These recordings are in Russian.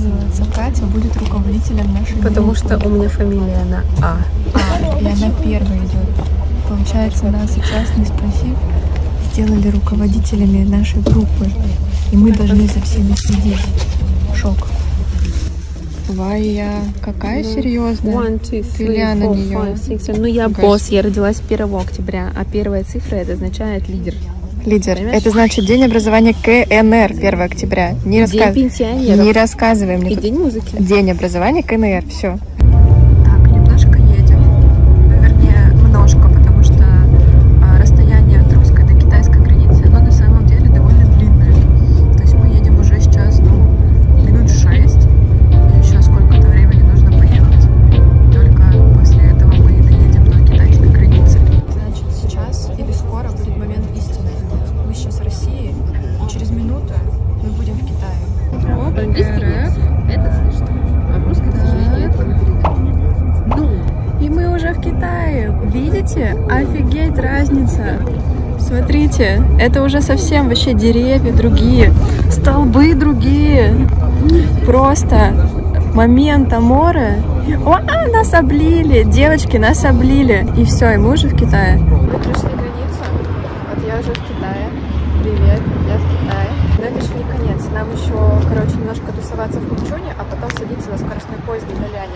оказывается, Катя будет руководителем нашей группы. Потому что у меня фамилия на А. И она первая идет. Получается, нас сейчас, не спросив, сделали руководителями нашей группы. И мы должны за всеми следить. Шок. Вая, какая серьезная. 1, 2, 3, 4, 5, 6. Ну я босс, я родилась 1 октября, а первая цифра это означает лидер. Лидер. Понимаешь? Это значит день образования КНР 1 октября. Не рассказывай. Не рассказывай мне. И день музыки. День образования КНР. Все. Офигеть, разница. Смотрите, это уже совсем вообще деревья другие, столбы другие. Просто момент аморы. О, нас облили, девочки, нас облили. И все, и мы уже в Китае. Мы пришли границу, вот я уже в Китае. Привет, я в Китае. Но это еще не конец, нам еще, короче, немножко тусоваться в Хуньчуне, а потом садиться на скоростной поезд в Даляне.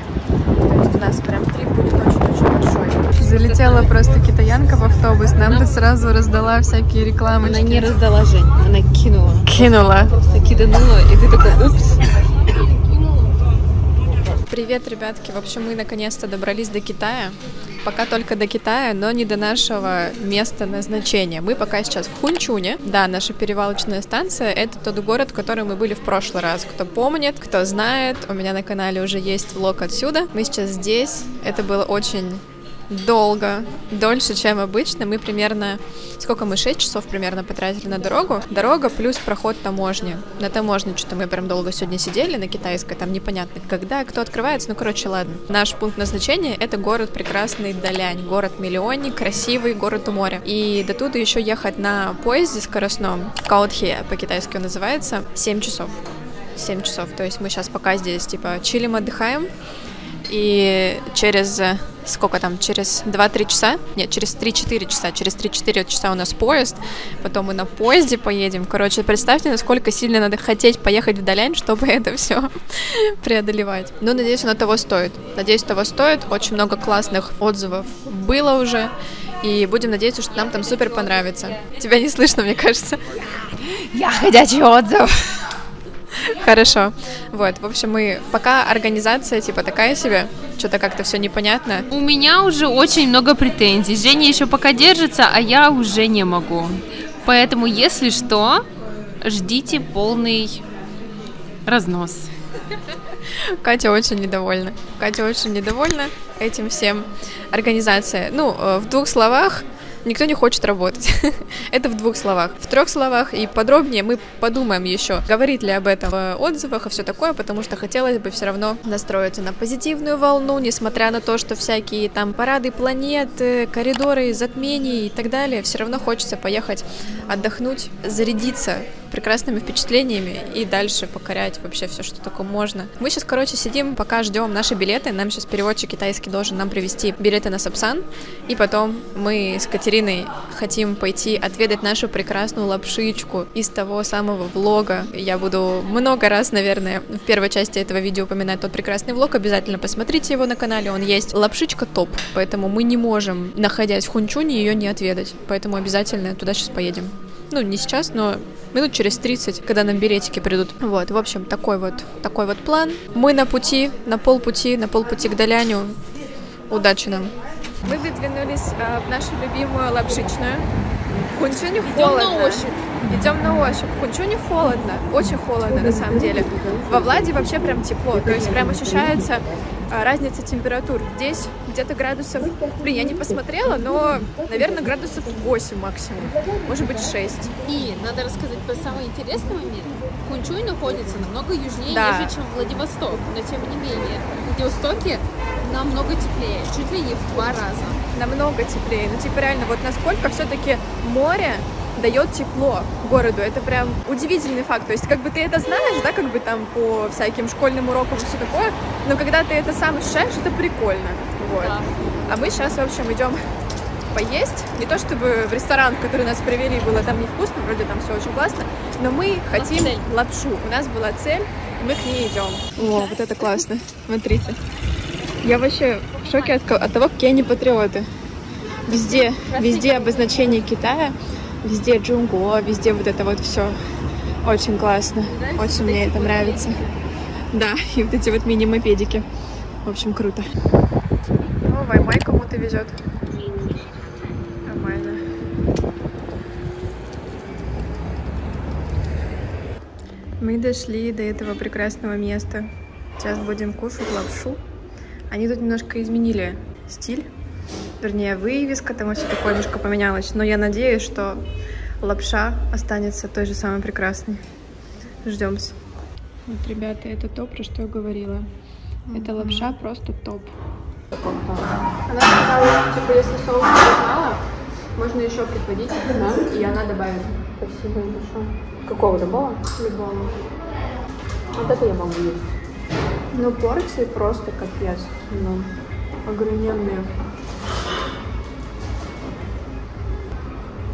То есть у нас прям трип будет очень-очень большой. Залетела просто китаянка в автобус, нам-то сразу раздала всякие рекламы. Она не раздала, Жень, она кинула. Кинула. Просто киданула, и ты такой, упс. Привет, ребятки. В общем, мы наконец-то добрались до Китая. Пока только до Китая, но не до нашего места назначения. Мы пока сейчас в Хуньчуне. Да, наша перевалочная станция. Это тот город, в котором мы были в прошлый раз. Кто помнит, кто знает. У меня на канале уже есть влог отсюда. Мы сейчас здесь. Это было очень... долго, дольше, чем обычно. Мы примерно, сколько мы, 6 часов примерно потратили на дорогу. Дорога плюс проход таможни. На таможне что-то мы прям долго сегодня сидели, на китайской, там непонятно когда, кто открывается, ну короче, ладно. Наш пункт назначения — это город прекрасный Далянь, город-миллионник, красивый город у моря. И до туда еще ехать на поезде скоростном, каотхе, по-китайски он называется, 7 часов. 7 часов, то есть мы сейчас пока здесь типа чилим, отдыхаем. И через сколько там, через 2-3 часа, нет, через 3-4 часа, через 3-4 часа у нас поезд, потом мы на поезде поедем. Короче, представьте, насколько сильно надо хотеть поехать в Далянь, чтобы это все преодолевать. Ну, надеюсь, оно того стоит. Надеюсь, того стоит. Очень много классных отзывов было уже. И будем надеяться, что нам там супер понравится. Тебя не слышно, мне кажется. Я ходячий отзыв. Хорошо. Вот, в общем, мы пока организация типа такая себе, что-то как-то все непонятно. У меня уже очень много претензий. Женя еще пока держится, а я уже не могу. Поэтому, если что, ждите полный разнос. Катя очень недовольна. Катя очень недовольна этим всем. Организация. Ну, в двух словах. Никто не хочет работать. Это в двух словах. В трех словах и подробнее мы подумаем еще, говорит ли об этом в отзывах и все такое, потому что хотелось бы все равно настроиться на позитивную волну, несмотря на то, что всякие там парады планет, коридоры затмений и так далее, все равно хочется поехать отдохнуть, зарядиться прекрасными впечатлениями и дальше покорять вообще все, что такое можно. Мы сейчас, короче, сидим, пока ждем наши билеты. Нам сейчас переводчик китайский должен нам привезти билеты на Сапсан. И потом мы с Катериной хотим пойти отведать нашу прекрасную лапшичку из того самого влога. Я буду много раз, наверное, в первой части этого видео упоминать тот прекрасный влог. Обязательно посмотрите его на канале, он есть. Лапшичка топ, поэтому мы не можем, находясь в Хуньчуне, ее не отведать. Поэтому обязательно туда сейчас поедем. Ну, не сейчас, но минут через 30, когда нам билетики придут. Вот, в общем, такой вот план. Мы на пути, на полпути к Даляню. Удачи нам. Мы выдвинулись в нашу любимую лапшичную. В Хуньчуне холодно. Идем на ощупь. В Хуньчуне холодно, очень холодно на самом деле. Во Влади вообще прям тепло, то есть прям ощущается разница температур. Здесь где-то градусов, блин, я не посмотрела, но, наверное, градусов 8 максимум, может быть 6. И надо рассказать про самый интересный момент. Хуньчунь находится намного южнее, да, ниже, чем Владивосток, но тем не менее в Владивостоке намного теплее, чуть ли не в 2 раза. Намного теплее, ну типа реально, вот насколько все-таки море дает тепло городу. Это прям удивительный факт. То есть как бы ты это знаешь, да, как бы там по всяким школьным урокам и все такое, но когда ты это сам ощущаешь, это прикольно. Вот. Да. А мы сейчас, в общем, идем поесть. Не то чтобы в ресторан, в который нас привели, было там невкусно, вроде там все очень классно, но мы хотим лапшу. У нас была цель, мы к ней идем. О, вот это классно. Смотрите. Я вообще в шоке от того, какие они патриоты. Везде обозначение Китая, везде джунго, везде вот это вот все. Очень классно. Очень мне это нравится. Да, и вот эти вот мини-мопедики. В общем, круто. О, Ваймай кому-то везет. Нормально. Мы дошли до этого прекрасного места. Сейчас будем кушать лапшу. Они тут немножко изменили стиль. Вернее, вывеска, там вообще такое немножко поменялось. Но я надеюсь, что лапша останется той же самой прекрасной. Ждемся. Вот, ребята, это то, про что я говорила. Эта лапша просто топ. Она сказала, что типа, если соус будет мало, можно еще приходить, да? И она добавит ко всему лапшу. Какого добавила? Любого. Вот это я могу есть. Но порции просто капец. Ну, огромные.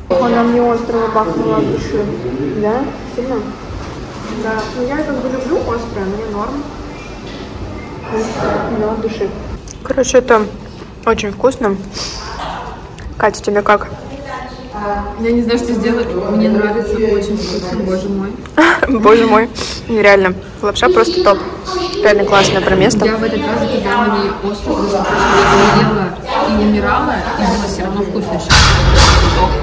Она мне острого бахнула от души. Да? Сильно? Да. Ну, я как бы люблю острое, мне норм. Но от души. Короче, это очень вкусно. Катя, тебе как? Я не знаю, что сделать. Мне нравится, очень вкусно. Боже мой. Боже мой. Нереально. Лапша просто топ. Реально классное про место. Я в этот раз заказала мне острую лапшу. Я ела и умирала, и было все равно вкусно.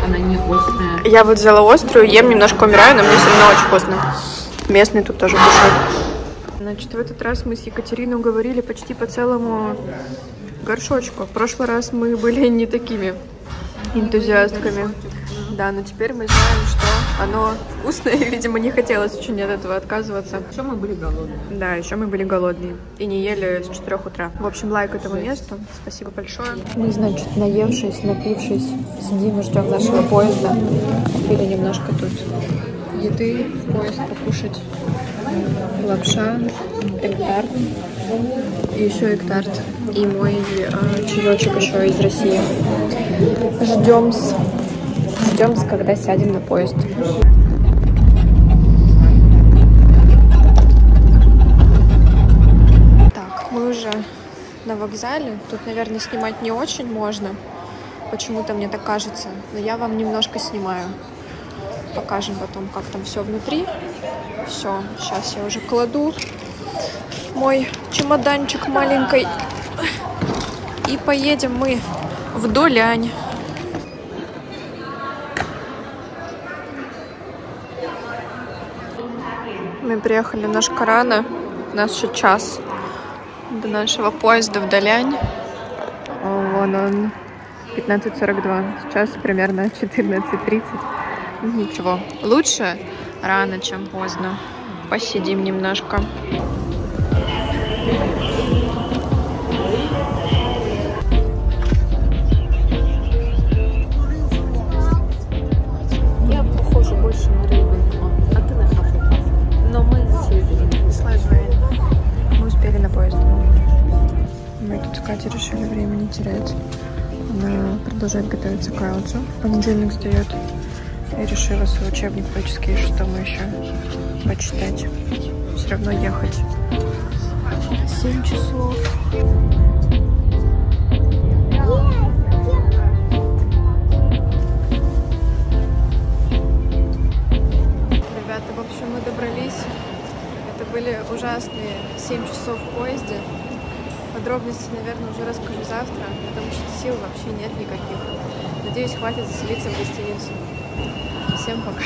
Она не острая. Я вот взяла острую, ем, немножко умираю, но мне все равно очень вкусно. Местные тут тоже кушают. Значит, в этот раз мы с Екатериной уговорили почти по целому горшочку. В прошлый раз мы были не такими энтузиастками. Да, но теперь мы знаем, что оно вкусное, и, видимо, не хотелось очень от этого отказываться. Еще мы были голодные. Да, еще мы были голодные. И не ели с 4 утра. В общем, лайк этому месту. Спасибо большое. Мы, значит, наевшись, напившись, сидим и ждем нашего поезда. Купили немножко тут еды, в поезд покушать. Лапша, эктарт. И еще эктарт. И мой чаечек еще из России. Ждем, когда сядем на поезд. Так, мы уже на вокзале. Тут, наверное, снимать не очень можно. Почему-то мне так кажется. Но я вам немножко снимаю. Покажем потом, как там все внутри. Все, сейчас я уже кладу мой чемоданчик маленький. И поедем мы в Далянь. Мы приехали немножко рано, у нас еще час до нашего поезда в Далянь. Вон он, 15:42, сейчас примерно 14:30. Ничего, лучше рано, чем поздно. Посидим немножко. Катя решили время не терять. Она продолжает готовиться к IELTS. Понедельник сдает. И решила свой учебник по-чески, что мы еще почитать. Все равно ехать. 7 часов. Ребята, в общем, мы добрались. Это были ужасные 7 часов в поезде. Подробности, наверное, уже расскажу завтра, потому что сил вообще нет никаких. Надеюсь, хватит заселиться в гостиницу. Всем пока.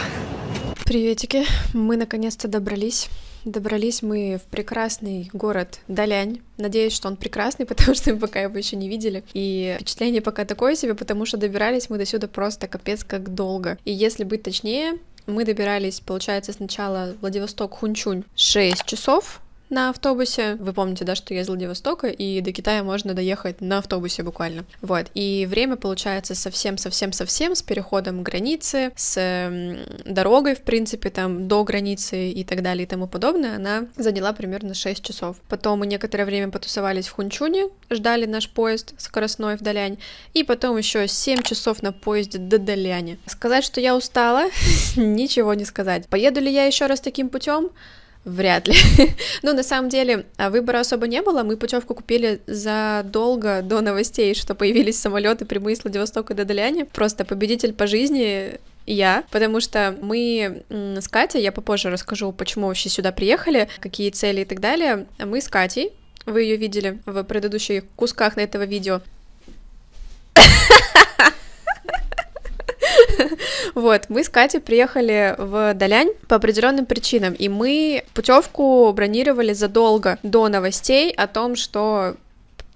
Приветики, мы наконец-то добрались. Добрались мы в прекрасный город Далянь. Надеюсь, что он прекрасный, потому что мы пока его еще не видели. И впечатление пока такое себе, потому что добирались мы до сюда просто капец как долго. И если быть точнее, мы добирались, получается, сначала Владивосток-Хуньчунь 6 часов. на автобусе. Вы помните, да, что я из Владивостока, и до Китая можно доехать на автобусе буквально. Вот. И время получается совсем с переходом границы, с дорогой, в принципе, там, до границы и так далее и тому подобное, она заняла примерно 6 часов. Потом мы некоторое время потусовались в Хуньчуне, ждали наш поезд скоростной в Далянь, и потом еще 7 часов на поезде до Даляни. Сказать, что я устала, ничего не сказать. Поеду ли я еще раз таким путем? Вряд ли. Ну, на самом деле, выбора особо не было. Мы путевку купили задолго до новостей, что появились самолеты прямые с Владивостока до Даляни. Просто победитель по жизни я, потому что мы с Катей, я попозже расскажу, почему вообще сюда приехали, какие цели и так далее. Мы с Катей, вы ее видели в предыдущих кусках на этого видео. Вот, мы с Катей приехали в Далянь по определенным причинам, и мы путевку бронировали задолго до новостей о том, что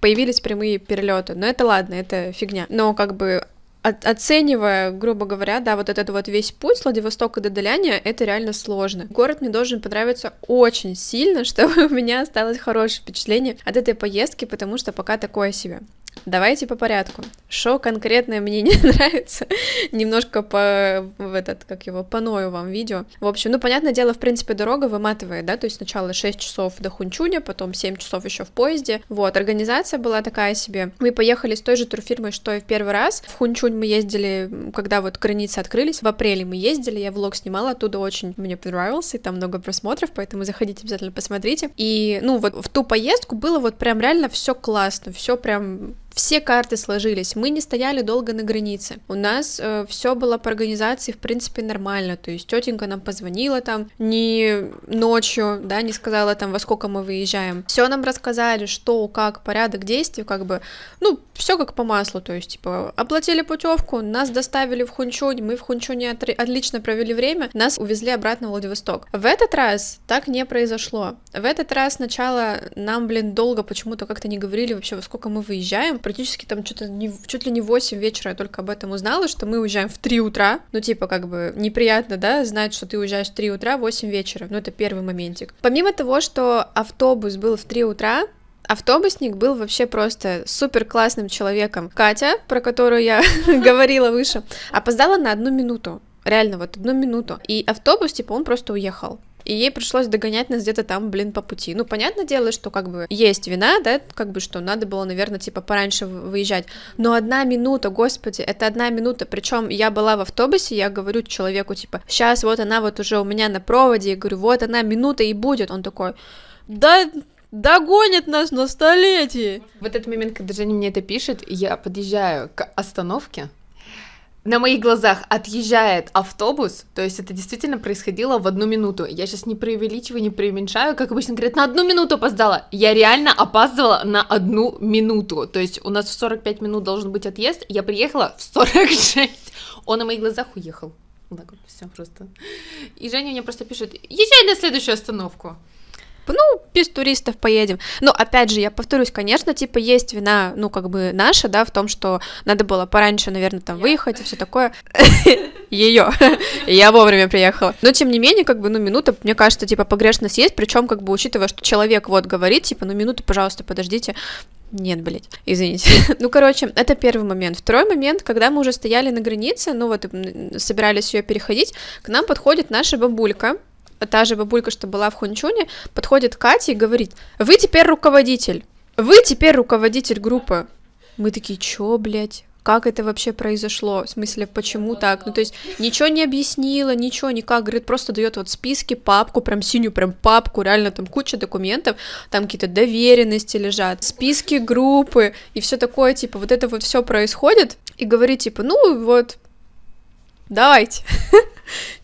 появились прямые перелеты. Но это ладно, это фигня. Но как бы оценивая, грубо говоря, да, вот этот вот весь путь с Владивостока до Даляня, это реально сложно. Город мне должен понравиться очень сильно, чтобы у меня осталось хорошее впечатление от этой поездки, потому что пока такое себе. Давайте по порядку. Что конкретное мне не нравится? Немножко поною вам видео. В общем, ну, понятное дело, в принципе, дорога выматывает, да, то есть сначала 6 часов до Хуньчуня, потом 7 часов еще в поезде. Вот, организация была такая себе. Мы поехали с той же турфирмой, что и в первый раз. В Хуньчунь мы ездили, когда вот границы открылись, в апреле мы ездили, я влог снимала, оттуда очень мне понравился, и там много просмотров, поэтому заходите обязательно, посмотрите. И, ну, вот в ту поездку было вот прям реально все классно, все прям... Все карты сложились, мы не стояли долго на границе, у нас все было по организации, в принципе, нормально, то есть тетенька нам позвонила там не ночью, да, не сказала там, во сколько мы выезжаем, все нам рассказали, что, как, порядок действий, как бы, ну, все как по маслу, то есть, типа, оплатили путевку, нас доставили в Хуньчунь, мы в Хуньчуне отлично провели время, нас увезли обратно в Владивосток. В этот раз так не произошло, в этот раз сначала нам, блин, долго почему-то как-то не говорили вообще, во сколько мы выезжаем. Практически там чуть ли не 8 вечера я только об этом узнала, что мы уезжаем в 3 утра. Ну, типа, как бы неприятно, да, знать, что ты уезжаешь в 3 утра, 8 вечера. Ну, это первый моментик. Помимо того, что автобус был в 3 утра, автобусник был вообще просто супер классным человеком. Катя, про которую я говорила выше, опоздала на 1 минуту. Реально, вот 1 минуту. И автобус, типа, он просто уехал. И ей пришлось догонять нас где-то там, блин, по пути. Ну, понятное дело, что как бы есть вина, да, как бы что надо было, наверное, типа пораньше выезжать. Но 1 минута, господи, это 1 минута. Причем я была в автобусе, я говорю человеку, типа, сейчас вот она вот уже у меня на проводе, я говорю, вот она минута и будет. Он такой, да... Догонит нас на столетие! В этот момент, когда Женя мне это пишет, я подъезжаю к остановке. На моих глазах отъезжает автобус, то есть это действительно происходило в 1 минуту. Я сейчас не преувеличиваю, не преуменьшаю, как обычно говорят, на 1 минуту опоздала. Я реально опаздывала на 1 минуту, то есть у нас в 45 минут должен быть отъезд, я приехала в 46, он на моих глазах уехал. Так вот, все просто. И Женя мне просто пишет, езжай на следующую остановку. Ну, без туристов поедем. Но, опять же, я повторюсь, конечно, типа, есть вина, ну, как бы, наша, да, в том, что надо было пораньше, наверное, там, выехать и все такое. Ее. Я вовремя приехала. Но, тем не менее, как бы, ну, минута, мне кажется, типа, погрешность есть, причем, как бы, учитывая, что человек вот говорит, типа, ну, минуту, пожалуйста, подождите. Нет, блядь, извините. Ну, короче, это первый момент. Второй момент, когда мы уже стояли на границе, ну, вот, собирались ее переходить, к нам подходит наша бабулька, та же бабулька, что была в Хуньчуне, подходит к Кате и говорит, вы теперь руководитель группы. Мы такие, чё, блядь, как это вообще произошло, в смысле, почему так, ну, то есть, ничего не объяснила, ничего, никак, говорит, просто дает вот списки, папку, прям синюю, прям папку, реально там куча документов, там какие-то доверенности лежат, списки группы и все такое, типа, вот это вот все происходит, и говорит, типа, ну, вот, давайте.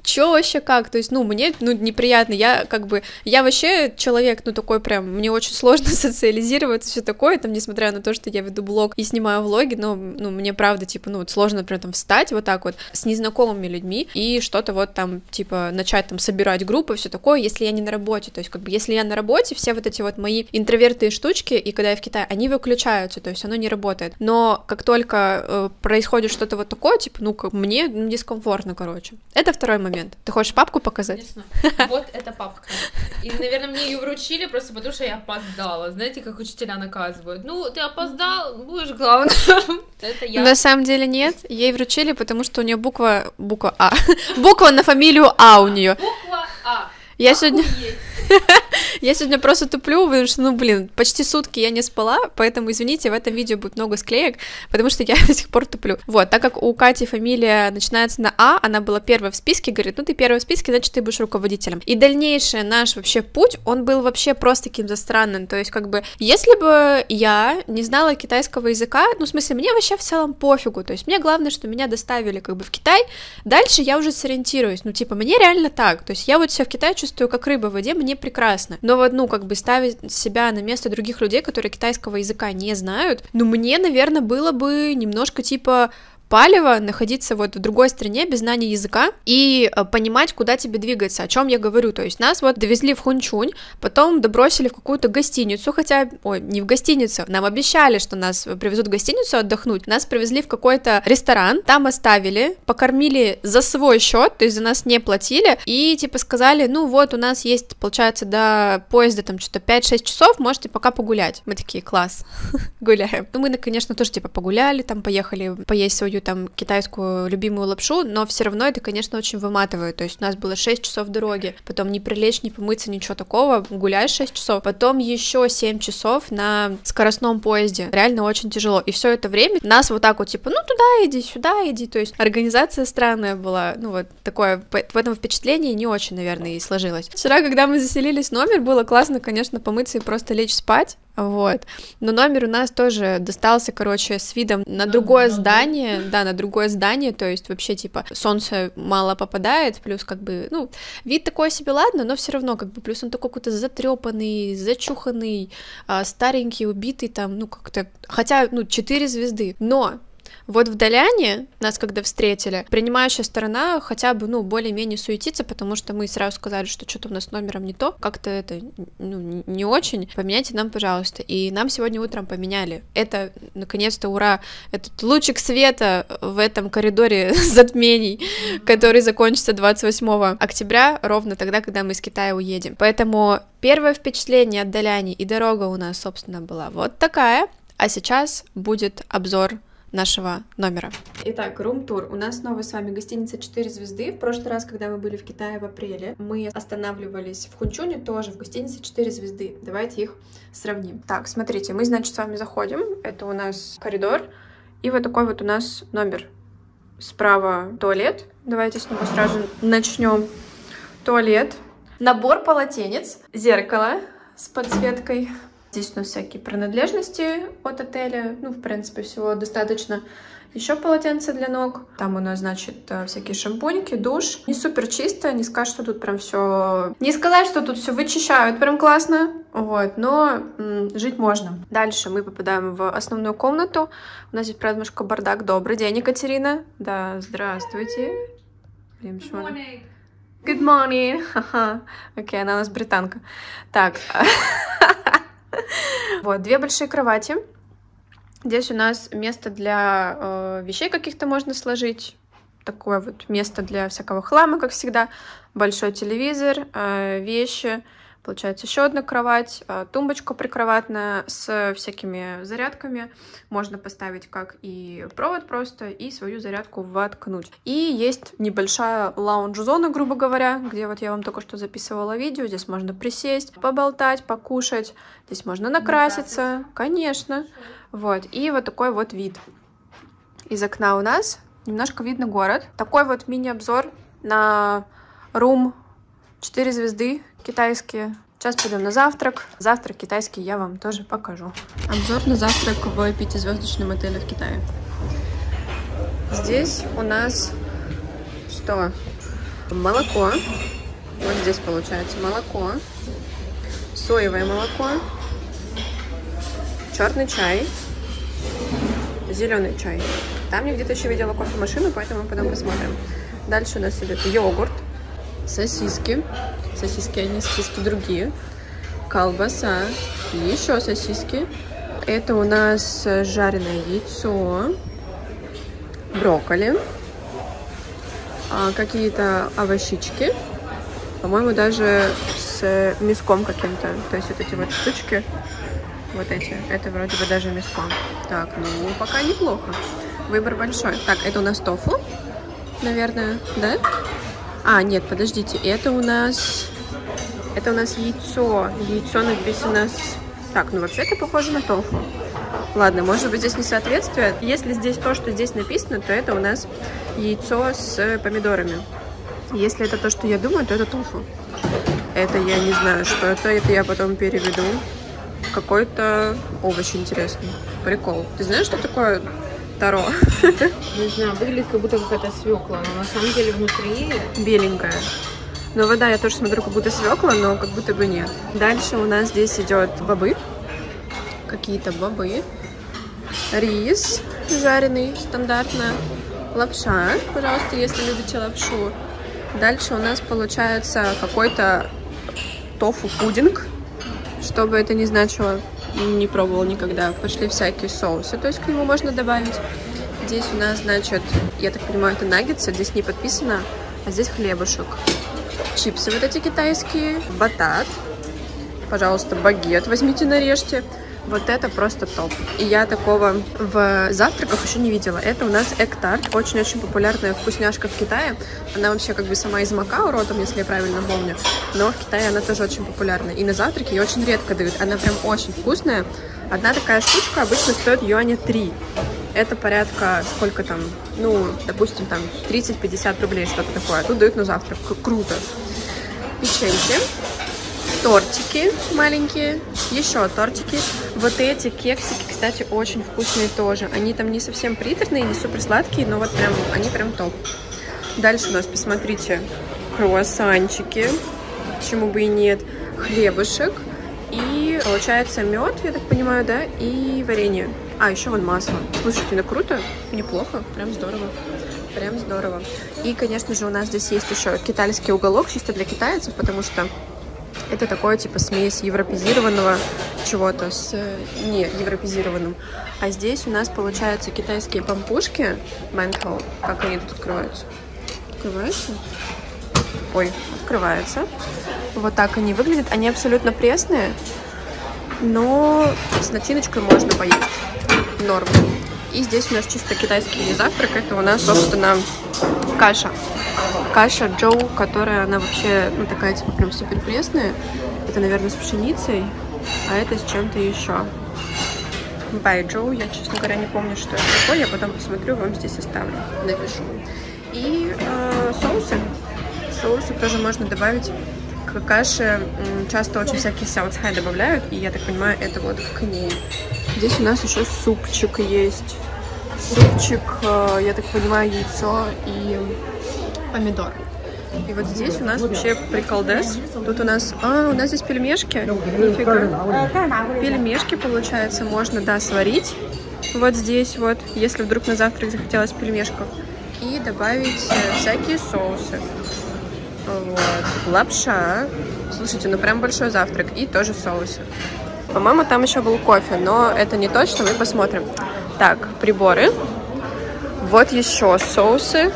Чё вообще как? То есть, ну, мне, ну, неприятно, я как бы, я вообще человек, ну, такой прям, мне очень сложно социализироваться, все такое, там, несмотря на то, что я веду блог и снимаю влоги, но, ну, мне правда, типа, ну, вот сложно, например, там, встать вот так вот с незнакомыми людьми и что-то вот там, типа, начать там собирать группы, все такое, если я не на работе, то есть, как бы, если я на работе, все вот эти вот мои интровертные штучки, и когда я в Китае, они выключаются, то есть, оно не работает, но как только происходит что-то вот такое, типа, ну, мне дискомфортно, короче, это второй момент. момент? Ты хочешь папку показать? Конечно. Вот эта папка. И, наверное, мне ее вручили просто потому, что я опоздала. Знаете, как учителя наказывают? Ну, ты опоздал, будешь главным. Это я. На самом деле нет. Ей вручили, потому что у нее буква А. Буква на фамилию А у нее. Буква А. Я сегодня просто туплю, потому что, почти сутки я не спала, поэтому, извините, в этом видео будет много склеек, потому что я до сих пор туплю. Вот, так как у Кати фамилия начинается на А, она была первой в списке, говорит, ну ты первая в списке, значит ты будешь руководителем. И дальнейший наш вообще путь, он был вообще просто каким-то странным, то есть если бы я не знала китайского языка, мне вообще в целом пофигу, то есть мне главное, что меня доставили в Китай, дальше я уже сориентируюсь, мне реально так, то есть я вот себя в Китае чувствую как рыба в воде, мне прекрасно. Но вот, ставить себя на место других людей, которые китайского языка не знают, мне, наверное, было бы немножко палево находиться в другой стране без знания языка и понимать, куда тебе двигаться, о чем я говорю. То есть нас довезли в Хуньчунь, потом добросили в какую-то гостиницу, хотя, не в гостиницу, нам обещали, что нас привезут в гостиницу отдохнуть, нас привезли в какой-то ресторан, там оставили, покормили за свой счет, то есть за нас не платили, и сказали, у нас есть, получается, до поезда там что-то 5-6 часов, можете пока погулять. Мы такие, класс, гуляем. Мы, конечно, тоже погуляли, там поехали поесть свою китайскую любимую лапшу, но все равно это, конечно, очень выматывает, то есть у нас было 6 часов дороги, потом не прилечь, не помыться, ничего такого, гуляешь 6 часов, потом еще 7 часов на скоростном поезде, реально очень тяжело, и все это время нас туда иди, сюда иди, то есть организация странная была, такое, в этом впечатлении не очень, наверное, и сложилось. Вчера, когда мы заселились в номер, было классно, конечно, помыться и просто лечь спать, но номер у нас тоже достался, с видом на другое здание, на другое здание, то есть вообще, солнце мало попадает, плюс, вид такой себе, ладно, но все равно, плюс он такой какой-то затрепанный, зачуханный, старенький, убитый, хотя, 4 звезды, но... В Даляне нас, когда встретили, принимающая сторона хотя бы, более-менее суетится, потому что мы сразу сказали, что что-то у нас с номером не то, как-то это, не очень, поменяйте нам, пожалуйста. И нам сегодня утром поменяли. Это, наконец-то, ура! Этот лучик света в этом коридоре затмений, который закончится 28 октября, ровно тогда, когда мы из Китая уедем. Поэтому первое впечатление от Даляни и дорога у нас, собственно, была вот такая, а сейчас будет обзор нашего номера. Итак, рум-тур. У нас снова с вами гостиница 4 звезды. В прошлый раз, когда мы были в Китае в апреле, мы останавливались в Хуньчуне тоже, в гостинице 4 звезды. Давайте их сравним. Так, смотрите, мы, значит, с вами заходим. Это у нас коридор. И вот такой у нас номер. Справа туалет. Давайте с него сразу начнем. Туалет. Набор полотенец. Зеркало с подсветкой. Здесь у нас всякие принадлежности от отеля, в принципе, всего достаточно. Еще полотенце для ног. Там у нас, значит, всякие шампуньки, душ. Не супер чисто, не сказать, что тут прям все... Не сказать, что тут все вычищают прям классно, но жить можно. Дальше мы попадаем в основную комнату. У нас здесь, правда, немножко бардак. Добрый день, Екатерина. Да, здравствуйте. Good morning. Окей, она у нас британка. Так... две большие кровати. Здесь у нас место для вещей каких-то можно сложить. Такое место для всякого хлама, как всегда. Большой телевизор, вещи. Получается, еще одна кровать, тумбочка прикроватная с всякими зарядками. Можно поставить как и провод просто, и свою зарядку воткнуть. И есть небольшая лаунж-зона, грубо говоря, где я вам только что записывала видео. Здесь можно присесть, поболтать, покушать. Здесь можно накраситься, конечно. И такой вид. Из окна у нас немножко видно город. Такой мини-обзор на room 4 звезды. Китайские. Сейчас пойдем на завтрак. Завтрак китайский я вам тоже покажу. Обзор на завтрак в 5-звездочном отеле в Китае. Здесь у нас что? Молоко. Вот здесь получается молоко. Соевое молоко. Черный чай. Зеленый чай. Там я где-то еще видела кофемашину, поэтому потом посмотрим. Дальше у нас идет йогурт. Сосиски. Сосиски, они сосиски другие. Колбаса. И еще сосиски. Это у нас жареное яйцо. Брокколи. какие-то овощички, по-моему, даже с мяском каким-то, то есть вот эти вот штучки, вот эти, это вроде бы даже мяском. Так, ну, пока неплохо, выбор большой. Так, это у нас тофу, наверное, да? А, нет, подождите, это у нас яйцо, яйцо написано с... Так, ну вообще это похоже на тофу. Ладно, может быть здесь несоответствие. Если здесь то, что здесь написано, то это у нас яйцо с помидорами. Если это то, что я думаю, то это тофу. Это я не знаю, что это я потом переведу. Какой-то овощ интересный. Прикол. Ты знаешь, что такое таро? Не знаю, выглядит как будто какая-то свекла, но на самом деле внутри беленькая. Но вода, я тоже смотрю, как будто свекла, но как будто бы нет. Дальше у нас здесь идет бобы. Какие-то бобы. Рис жареный, стандартно. Лапша, пожалуйста, если любите лапшу. Дальше у нас получается какой-то тофу-пудинг. Что бы это ни значило, не пробовала никогда. Пошли всякие соусы, то есть к нему можно добавить. Здесь у нас, значит, я так понимаю, это наггетсы. Здесь не подписано, а здесь хлебушек. Чипсы вот эти китайские. Батат. Пожалуйста, багет возьмите, нарежьте. Вот это просто топ. И я такого в завтраках еще не видела. Это у нас эк-тарт. Очень-очень популярная вкусняшка в Китае. Она вообще как бы сама из Макао родом, если я правильно помню. Но в Китае она тоже очень популярна. И на завтраке ее очень редко дают. Она прям очень вкусная. Одна такая штучка обычно стоит юаня 3. Это порядка, сколько там, ну, допустим, там 30-50 рублей, что-то такое. Тут дают на завтрак. Круто. Печеньки. Тортики маленькие, еще тортики. Вот эти кексики, кстати, очень вкусные тоже. Они там не совсем приторные, не супер сладкие, но вот прям, они прям топ. Дальше у нас, посмотрите, круассанчики, почему бы и нет, хлебушек и, получается, мед, я так понимаю, да, и варенье. А, еще вон масло. Слушайте, ну круто, неплохо, прям здорово. Прям здорово. И, конечно же, у нас здесь есть еще китайский уголок, чисто для китайцев, потому что это такое, типа, смесь европезированного чего-то с не европезированным. А здесь у нас, получается, китайские пампушки. Манхоу. Как они тут открываются? Открываются? Ой, открываются. Вот так они выглядят. Они абсолютно пресные, но с начиночкой можно поесть. Норм. И здесь у нас чисто китайский завтрак. Это у нас, собственно, каша. Каша джоу, которая, она вообще, ну, такая, типа, прям супер пресная. Это, наверное, с пшеницей, а это с чем-то еще. Бай джоу, я, честно говоря, не помню, что это такое. Я потом посмотрю, вам здесь оставлю, напишу. И соусы. Соусы тоже можно добавить. К каше часто очень всякие сяоцхай добавляют, и, я так понимаю, это вот к ней. Здесь у нас еще супчик есть. Супчик, я так понимаю, яйцо и... помидор. И вот здесь у нас вообще приколдес. Тут у нас... А, у нас здесь пельмешки. Нифига. Пельмешки, получается, можно, да, сварить. Вот здесь вот, если вдруг на завтрак захотелось пельмешков. И добавить всякие соусы. Вот. Лапша. Слушайте, ну прям большой завтрак. И тоже соусы. По-моему, там еще был кофе, но это не точно, мы посмотрим. Так, приборы. Вот еще соусы.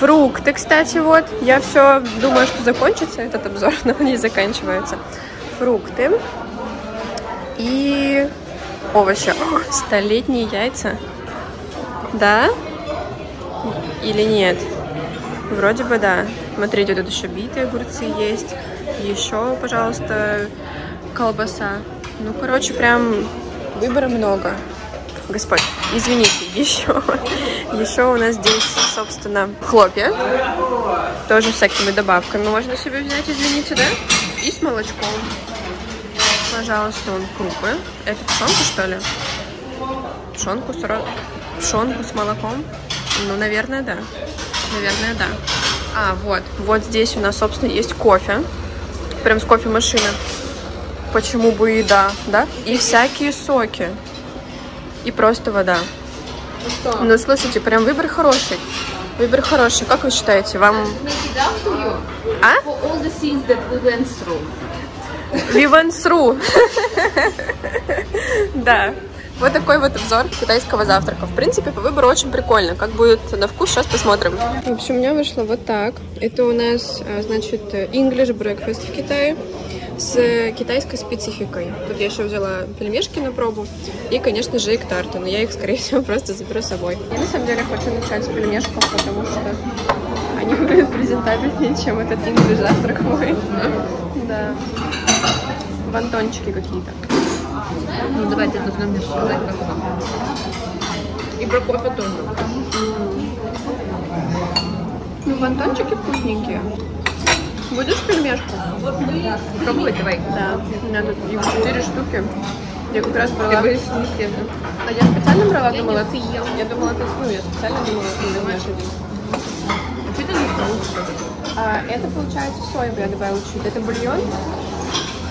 Фрукты, кстати, вот. Я все думаю, что закончится этот обзор, но он не заканчивается. Фрукты и овощи. О, столетние яйца. Да? Или нет? Вроде бы да. Смотрите, тут еще битые огурцы есть. Еще, пожалуйста, колбаса. Ну, короче, прям выбора много. Господь, извините, еще у нас здесь, собственно, хлопья, тоже всякими добавками можно себе взять, извините, да, и с молочком, пожалуйста, вон крупы, это пшенку, что ли, пшенку с молоком, ну, наверное, да, а, вот здесь у нас, собственно, есть кофе, прям с кофемашины, почему бы и да, и всякие соки. И просто вода. Ну, слушайте, прям выбор хороший. Выбор хороший. Как вы считаете, вам... А? We went through. Да. Вот такой вот обзор китайского завтрака. В принципе, по выбору очень прикольно. Как будет на вкус, сейчас посмотрим. В общем, у меня вышло вот так. Это у нас, значит, English breakfast в Китае с китайской спецификой. Тут я еще взяла пельмешки на пробу и, конечно же, эк-тарты. Но я их, скорее всего, просто заберу с собой. Я, на самом деле, хочу начать с пельмешков, потому что они выглядят презентабельнее, чем этот English завтрак мой. Да. Бантончики какие-то. Ну, давайте я должна мне рассказать, как вам. И про кофе тоже. Ну, бантончики вкусненькие. Будешь пельмешку? Пробуй, давай. Да. У меня тут их 4 штуки. Я как раз брала... А я специально брала, думала, ты ел. Я думала, ты съел. Я специально думала, ты думаешь. А что ты не знала? Это, получается, соевый я добавила чуть. Это бульон.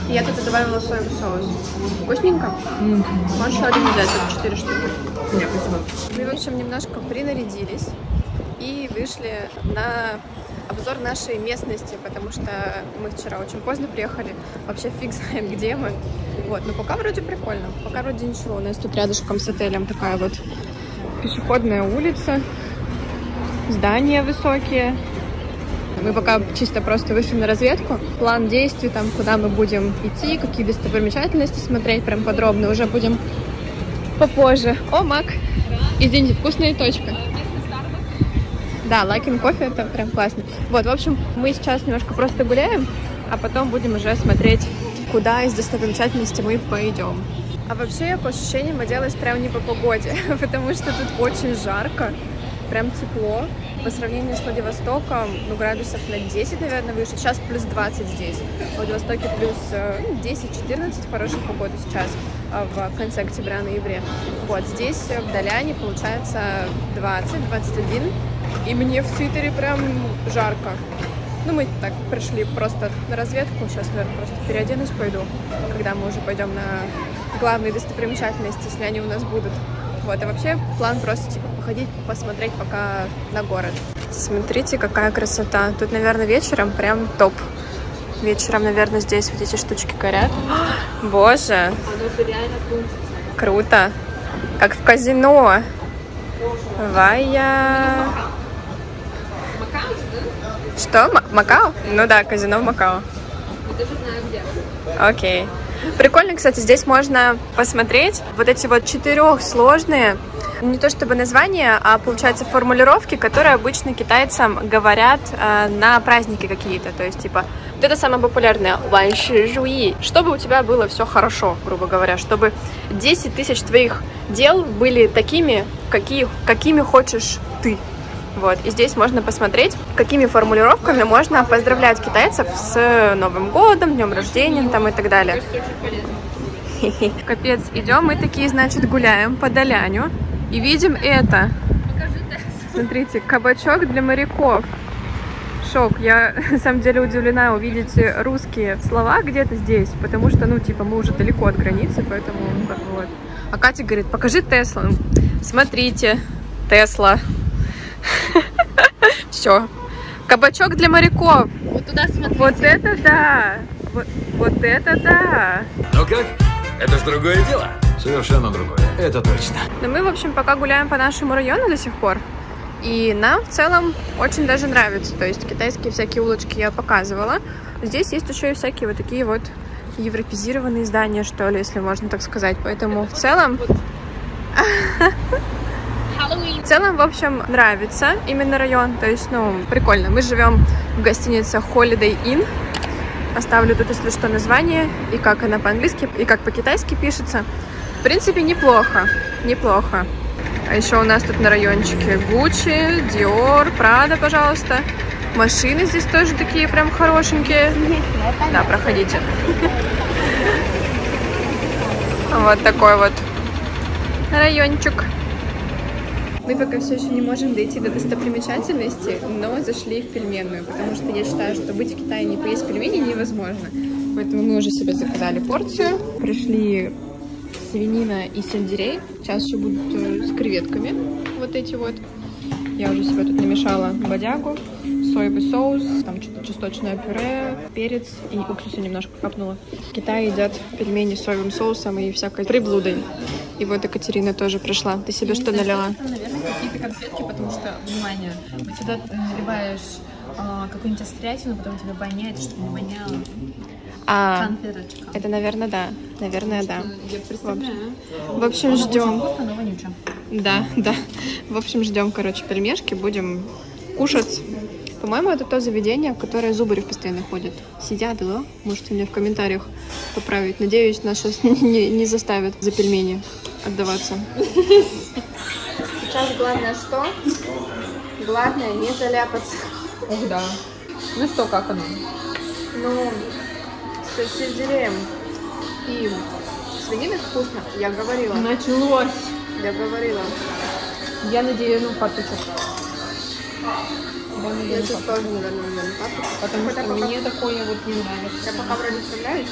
Я тут добавила соевый соус. Вкусненько? Можешь один взять, тут 4 штуки. Нет, спасибо. Мы, в общем, немножко принарядились и вышли на обзор нашей местности, потому что мы вчера очень поздно приехали. Вообще фиг знаем, где мы. Вот, но пока вроде прикольно, пока вроде ничего. У нас тут рядышком с отелем такая вот пешеходная улица, здания высокие. Мы пока чисто просто вышли на разведку. План действий, там, куда мы будем идти, какие достопримечательности смотреть, прям подробно уже будем попозже. О, Мак! Извините, вкусная точка. Да, лакин кофе, это прям классно. Вот, в общем, мы сейчас немножко просто гуляем, а потом будем уже смотреть, куда из достопримечательностей мы пойдем. А вообще, по ощущениям, оделась прям не по погоде, потому что тут очень жарко, прям тепло. По сравнению с Владивостоком, ну, градусов на 10, наверное, выше. Сейчас плюс 20 здесь. В Владивостоке плюс 10-14, хорошая погода сейчас, в конце октября-ноябре. Вот здесь, в Даляне, получается 20-21. И мне в свитере прям жарко. Ну, мы так пришли просто на разведку. Сейчас, наверное, просто переоденусь, пойду, когда мы уже пойдем на главные достопримечательности, если они у нас будут. Вот, а вообще план просто, типа, походить, посмотреть пока на город. Смотрите, какая красота. Тут, наверное, вечером прям топ. Вечером, наверное, здесь вот эти штучки горят. О, боже! Круто! Как в казино! Вая! Что? Макао? Ну да, казино в Макао. Окей. Прикольно, кстати, здесь можно посмотреть вот эти вот 4 сложные, не то чтобы названия, а, получается, формулировки, которые обычно китайцам говорят на праздники какие-то. То есть, типа, вот это самое популярное, ван ши жуи, чтобы у тебя было все хорошо, грубо говоря, чтобы 10 тысяч твоих дел были такими, какими хочешь ты. Вот, и здесь можно посмотреть, какими формулировками можно поздравлять китайцев с Новым годом, днем рождения там и так далее. Капец, идем мы такие, значит, гуляем по Даляню и видим это. Смотрите, кабачок для моряков. Шок, я на самом деле удивлена увидеть русские слова где-то здесь, потому что, ну, типа, мы уже далеко от границы, поэтому вот. А Катя говорит, покажи Теслу. Смотрите, Тесла. Все. Кабачок для моряков. Вот туда смотрите. Вот это да. Вот это да. Ну как? Это ж другое дело. Совершенно другое. Это точно. Но мы, в общем, пока гуляем по нашему району до сих пор. И нам в целом очень даже нравится. То есть китайские всякие улочки я показывала. Здесь есть еще и всякие вот такие вот европезированные здания, что ли, если можно так сказать. Поэтому это в целом... В целом, в общем, нравится именно район, то есть, ну, прикольно. Мы живем в гостинице Holiday Inn, оставлю тут, если что, название, и как она по-английски, и как по-китайски пишется. В принципе, неплохо, неплохо. А еще у нас тут на райончике Gucci, Dior, Prada, пожалуйста. Машины здесь тоже такие прям хорошенькие. Да, проходите. Вот такой вот райончик. Мы пока все еще не можем дойти до достопримечательности, но зашли в пельменную, потому что я считаю, что быть в Китае не поесть пельмени невозможно. Поэтому мы уже себе заказали порцию. Пришли свинина и сельдерей. Сейчас еще будут с креветками вот эти вот. Я уже себе тут намешала бодягу, соевый соус, там что-то чесночное пюре, перец и уксуса немножко капнула. В Китае едят пельмени с соевым соусом и всякой приблудой. И вот Екатерина тоже пришла. Ты себе что налила? Это, наверное, какие-то конфетки, потому что, внимание, ты сюда наливаешь какую-нибудь острятину, потом тебя воняет, чтобы не воняло. А, конфеточка. Это, наверное, да. Наверное, да. Я представляю. В общем, ждем. Да, да. В общем, ждем, короче, пельмешки. Будем кушать. По-моему, это то заведение, в которое Зубарев постоянно ходит. Сидят, да? Можете мне в комментариях поправить. Надеюсь, нас сейчас не заставят за пельмени отдаваться. Сейчас главное что? Главное не заляпаться. Ох, да. Ну что, как оно? Ну... с сельдереем и свининой вкусно, я говорила. Началось! Я говорила. Я надеюсь, ну, паточек. Я сейчас тоже, наверное, надену паточек. Потому что мне такое вот не нравится. Я пока вроде справляюсь.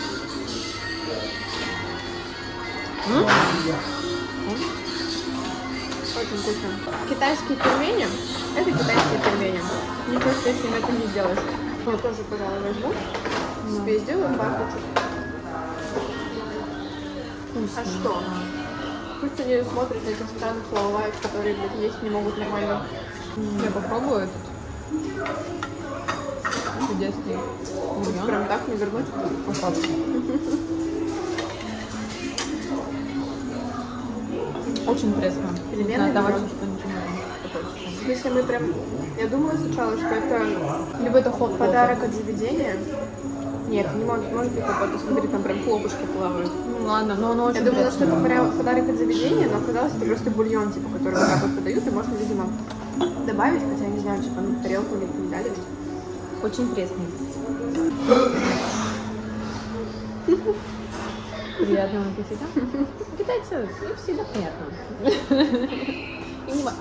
Очень вкусно. Китайские пельмени, это китайские пельмени. Ничего с этим не сделаешь. Я тоже, пожалуй, возьму. Себе сделаем папочек. А что? Пусть они смотрят на этих странных лаваев, которые есть, не могут нормально. Я попробую этот. Чудесный. Прям так не вернуть. Очень пресно. Элементы. Давай что-нибудь. Если мы прям... Я думала сначала, что это... Либо это подарок от заведения. Нет, не может, может быть какой-то, смотри, там прям хлопушки плавают. Ну ладно, но оно очень... Я думала, что это прям подарок от заведения, но оказалось, это просто бульон, типа, который вот так вот подают, и можно, видимо, добавить, хотя я не знаю, типа, ну, тарелку или не дали. Очень пресный. Приятного аппетита. Китайцы, им всегда приятно. И не важно.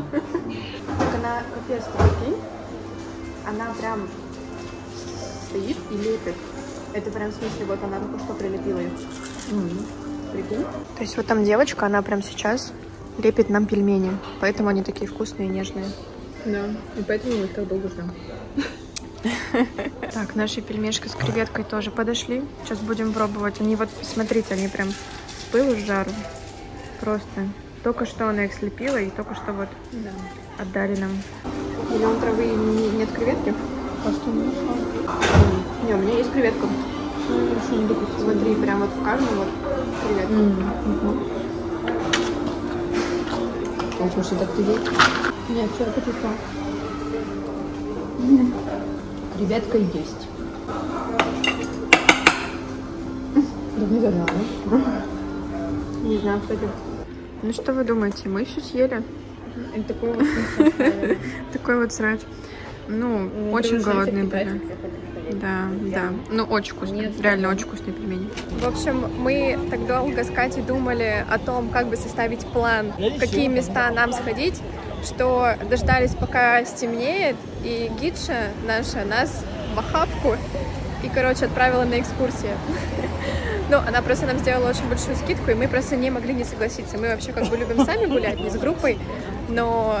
Так она, капец, такой день, она прям... стоит и лепит. Это прям в смысле, вот она только что прилепила ее. Прикинь. То есть вот там девочка, она прям сейчас лепит нам пельмени. Поэтому они такие вкусные и нежные. Да, и поэтому мы их так долго ждем. Так, наши пельмешки с креветкой тоже подошли. Сейчас будем пробовать. Они вот, смотрите, они прям с пылу, с жару. Просто. Только что она их слепила и только что вот отдали нам. Миллион травы нет креветки? А что не нашла? Не, у меня есть креветка. Еще не допустим. Смотри, прям вот в каждом вот креветка. Очень что так креветь. Нет, вчера почувствовала. Креветка есть. Давно не знала. Не знаю, кстати. Ну что вы думаете, мы все съели? Это такой вот срач. Такой вот срач. Ну, очень голодные были. Да, да. Ну, очень вкусные. Реально очень вкусные пельмени. В общем, мы так долго с Катей думали о том, как бы составить план, в какие места нам сходить, что дождались, пока стемнеет, и гидша наша нас в охапку и, короче, отправила на экскурсию. Ну, она просто нам сделала очень большую скидку, и мы просто не могли не согласиться. Мы вообще как бы любим сами гулять, не с группой, но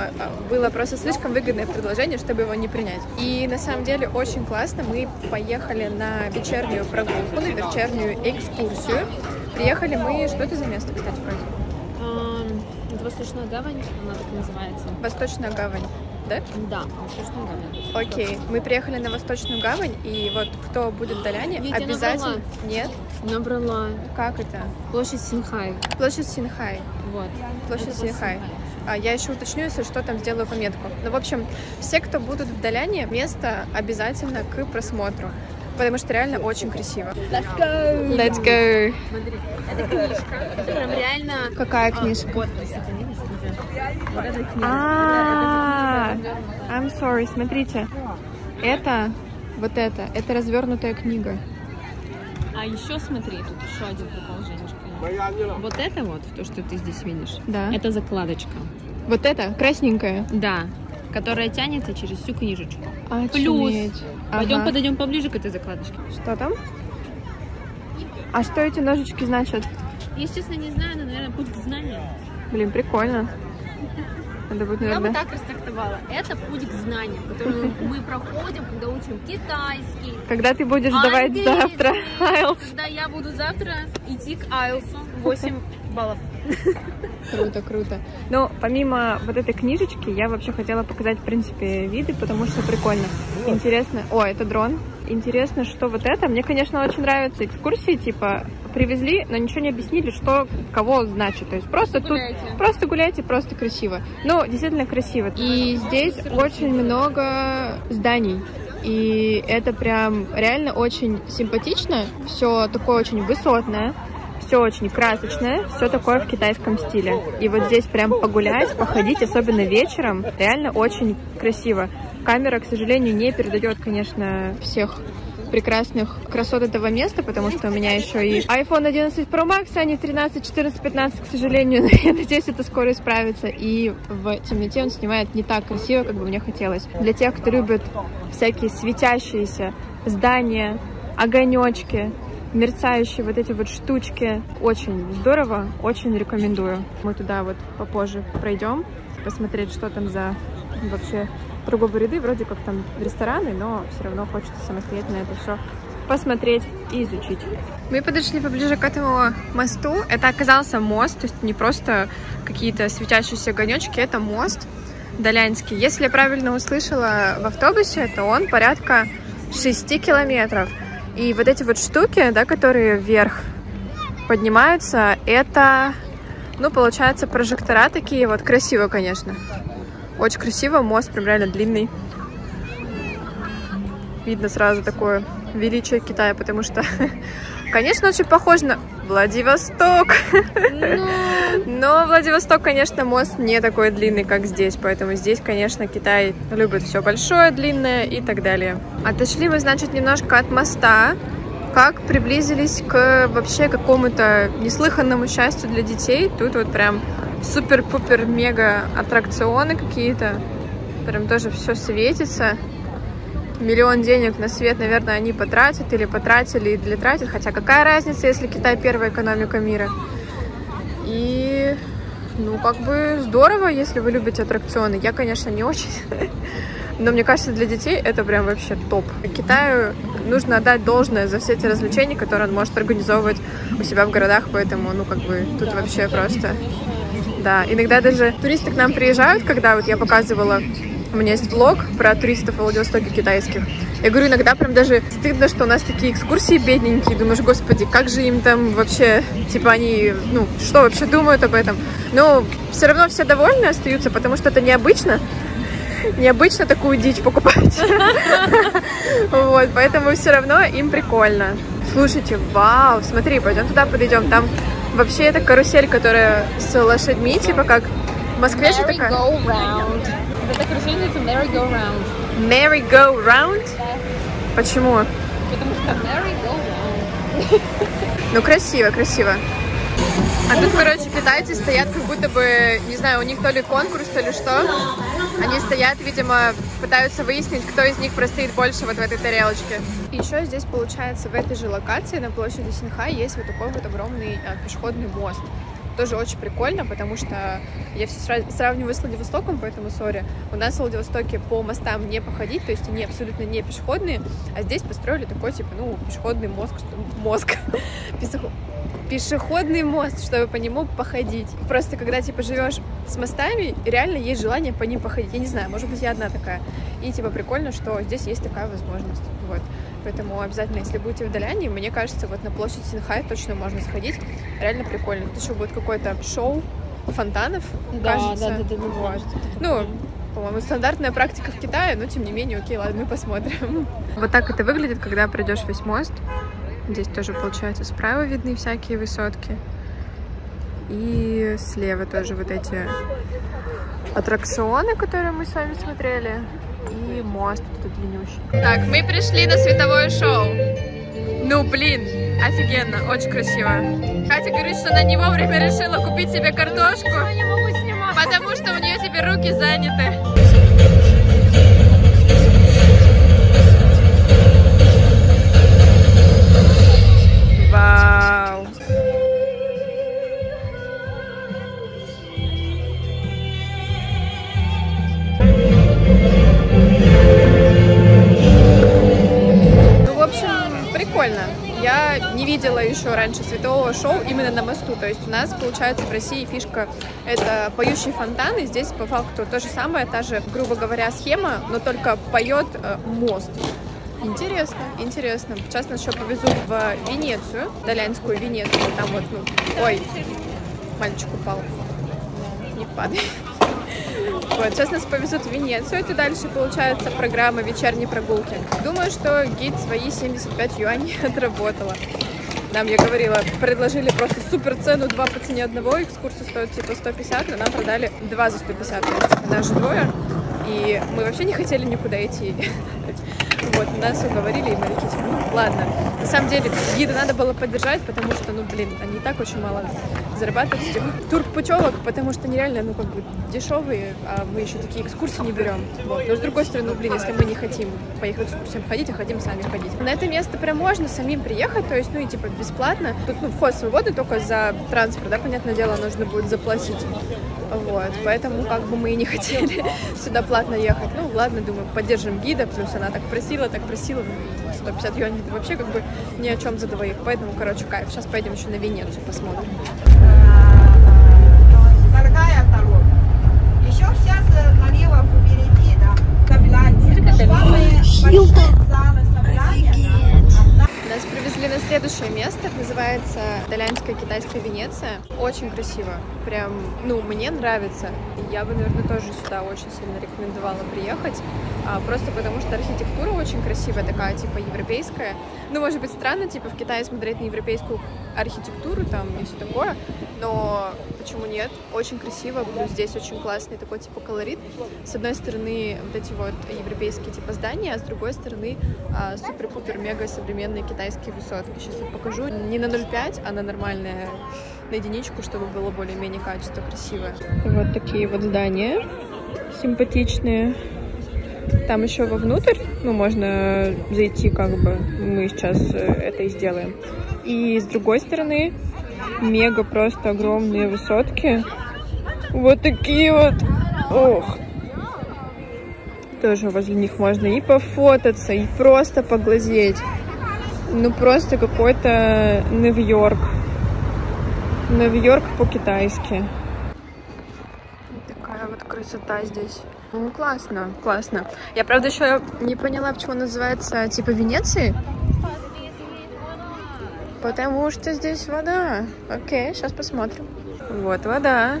было просто слишком выгодное предложение, чтобы его не принять. И на самом деле очень классно. Мы поехали на вечернюю прогулку, на вечернюю экскурсию. Приехали мы... Что это за место, кстати, вроде? Восточная гавань, она так называется. Восточная гавань. Да? Да, Восточную гавань. Окей, мы приехали на Восточную гавань, и вот кто будет в Даляне, обязательно... Набрала. Нет? Набрала. Как это? Площадь Синхай. Площадь Синхай. Вот. Площадь Синхай. Я еще уточню, если что, там сделаю пометку. Ну, в общем, все, кто будут в Даляне, место обязательно к просмотру, потому что реально очень красиво. Let's go! Let's go! Смотри, это книжка. Прям реально... Какая книжка? Вот эта книга. I'm sorry, смотрите. Это, вот это развернутая книга. А еще смотри, тут еще один прикол, Женечка. Вот это вот, то, что ты здесь видишь, да. Это закладочка. Вот это? Красненькая? Да, которая тянется через всю книжечку. Плюс, пойдем подойдем поближе к этой закладочке. Что там? А что эти ножички значат? Я, честно, не знаю, но, наверное, путь к знанию. Блин, прикольно. Надо будет, наверное... Я бы так растрактовала. Это путь к знаниям, который мы проходим, когда учим китайский. Когда ты будешь давать завтра IELTS. Когда я буду завтра идти к IELTS 8 баллов. Круто, круто. Но помимо вот этой книжечки, я вообще хотела показать, в принципе, виды, потому что прикольно. Интересно... О, это дрон. Интересно, что вот это. Мне, конечно, очень нравятся экскурсии, типа, привезли, но ничего не объяснили, что кого значит. То есть просто гуляйте. Тут просто гуляйте, просто красиво. Ну, действительно красиво. И здесь очень много зданий. И это прям реально очень симпатично. Все такое очень высотное. Все очень красочное, все такое в китайском стиле. И вот здесь прям погулять, походить, особенно вечером, реально очень красиво. Камера, к сожалению, не передает, конечно, всех прекрасных красот этого места, потому что у меня еще и iPhone 11 Pro Max, а не 13, 14, 15, к сожалению. Я надеюсь, это скоро исправится. И в темноте он снимает не так красиво, как бы мне хотелось. Для тех, кто любит всякие светящиеся здания, огонечки, мерцающие вот эти вот штучки. Очень здорово, очень рекомендую. Мы туда вот попозже пройдем, посмотреть, что там за вообще торговые ряды. Вроде как там рестораны, но все равно хочется самостоятельно это все посмотреть и изучить. Мы подошли поближе к этому мосту. Это оказался мост, то есть не просто какие-то светящиеся огонечки, это мост даляньский. Если я правильно услышала в автобусе, то он порядка 6 километров. И вот эти вот штуки, да, которые вверх поднимаются, это, ну, получается, прожектора такие вот. Красиво, конечно. Очень красиво. Мост прям реально длинный. Видно сразу такое величие Китая, потому что, конечно, очень похоже на Владивосток. Но Владивосток, конечно, мост не такой длинный, как здесь. Поэтому здесь, конечно, Китай любит все большое, длинное и так далее. Отошли мы, значит, немножко от моста. Как приблизились к вообще какому-то неслыханному счастью для детей. Тут вот прям супер-пупер-мега аттракционы какие-то. Прям тоже все светится. Миллион денег на свет, наверное, они потратят, или потратили, или тратят. Хотя какая разница, если Китай первая экономика мира. И, ну, как бы здорово, если вы любите аттракционы. Я, конечно, не очень. Но мне кажется, для детей это прям вообще топ. Китаю нужно отдать должное за все эти развлечения, которые он может организовывать у себя в городах. Поэтому, ну, как бы тут вообще просто... Да, иногда даже туристы к нам приезжают, когда вот я показывала... У меня есть влог про туристов в Владивостоке китайских. Я говорю, иногда прям даже стыдно, что у нас такие экскурсии бедненькие. Думаешь, господи, как же им там вообще, типа они, ну, что вообще думают об этом? Но все равно все довольны остаются, потому что это необычно. Необычно такую дичь покупать. Вот, поэтому все равно им прикольно. Слушайте, вау, смотри, пойдем туда, подойдем. Там вообще это карусель, которая с лошадьми, типа как в Москве же такая. Это карусель называется merry-go-round. Merry-go-round? Да. Почему? Потому что merry-go-round. Ну, красиво, красиво. А тут, короче, китайцы стоят как будто бы, не знаю, у них то ли конкурс, то ли что. Они стоят, видимо, пытаются выяснить, кто из них простоит больше вот в этой тарелочке. И еще здесь, получается, в этой же локации на площади Синхай есть вот такой вот огромный пешеходный мост. Тоже очень прикольно, потому что я все сравниваю с Владивостоком, поэтому сори. У нас в Владивостоке по мостам не походить, то есть они абсолютно не пешеходные, а здесь построили такой, типа, ну, пешеходный пешеходный мост, чтобы по нему походить. Просто когда, типа, живешь с мостами, реально есть желание по ним походить. Я не знаю, может быть, я одна такая. И, типа, прикольно, что здесь есть такая возможность. Вот. Поэтому обязательно, если будете в Даляне, мне кажется, вот на площадь Синхай точно можно сходить. Реально прикольно. Тут еще будет какое-то шоу фонтанов, да, кажется. Да. Вот. Ну, по-моему, стандартная практика в Китае, но тем не менее, окей, ладно, мы посмотрим. Вот так это выглядит, когда пройдешь весь мост. Здесь тоже, получается, справа видны всякие высотки. И слева тоже вот эти аттракционы, которые мы с вами смотрели. И мост тут длиннющий. Так, мы пришли на световое шоу. Ну, блин, офигенно, очень красиво. Катя говорит, что она не вовремя решила купить себе картошку. Я не могу снимать. Потому что у нее теперь руки заняты. Вау! раньше светового шоу именно на мосту. То есть у нас, получается, в России фишка — это поющие фонтаны. Здесь по факту то же самое, та же, грубо говоря, схема, но только поет мост. Интересно, интересно. Сейчас нас еще повезу в Венецию, Далянскую Венецию. Там вот, ну, ой, мальчик упал. Не падай. Вот, сейчас нас повезут в Венецию, и дальше, получается, программа вечерней прогулки. Думаю, что гид свои 75 юаней отработала. Нам, я говорила, предложили просто супер цену, 2 по цене одного, экскурсия стоит типа 150, но нам продали 2 за 150, даже двое, и мы вообще не хотели никуда идти. Вот, нас уговорили, и мы такие, ну, ладно. На самом деле, гида надо было поддержать, потому что, ну, блин, они и так очень мало зарабатывают с этих турпутевок, потому что они реально, ну, как бы дешевые, а мы еще такие экскурсии не берем. Вот. Но, с другой стороны, ну, блин, если мы не хотим по их экскурсиям ходить, а хотим сами ходить. На это место прям можно самим приехать, то есть, ну, и типа бесплатно. Тут, ну, вход свободный, только за транспорт, да, понятное дело, нужно будет заплатить. Вот, поэтому как бы мы и не хотели сюда платно ехать. Ну, ладно, думаю, поддержим гида, плюс она так просила, 150 юаней, вообще как бы ни о чем за двоих, поэтому, короче, кайф. Сейчас поедем еще на Венецию, посмотрим. Дорогая дорога, еще сейчас налево впереди, да, Нас привезли на следующее место, называется Далянская китайская Венеция. Очень красиво, прям, ну, мне нравится. Я бы, наверное, тоже сюда очень сильно рекомендовала приехать, просто потому что архитектура очень красивая, такая, типа, европейская. Ну, может быть, странно, типа, в Китае смотреть на европейскую архитектуру там и все такое, но почему нет? Очень красиво, плюс здесь очень классный такой, типа, колорит. С одной стороны, вот эти вот европейские, типа, здания, а с другой стороны, супер-пупер-мега современные китайские высотки. Сейчас я покажу. Не на 0,5, а на нормальное, на единичку, чтобы было более-менее качество красивое. Вот такие вот здания симпатичные. Там еще вовнутрь, ну, можно зайти, как бы, мы сейчас это и сделаем. И с другой стороны, мега просто огромные высотки. Вот такие вот. Ох! Тоже возле них можно и пофотаться, и просто поглазеть. Ну, просто какой-то Нью-Йорк. Нью-Йорк по-китайски. Такая вот красота здесь. Ну, классно, классно. Я, правда, еще не поняла, почему называется, типа, Венеции. Потому что здесь вода. Окей, сейчас посмотрим. Вот вода.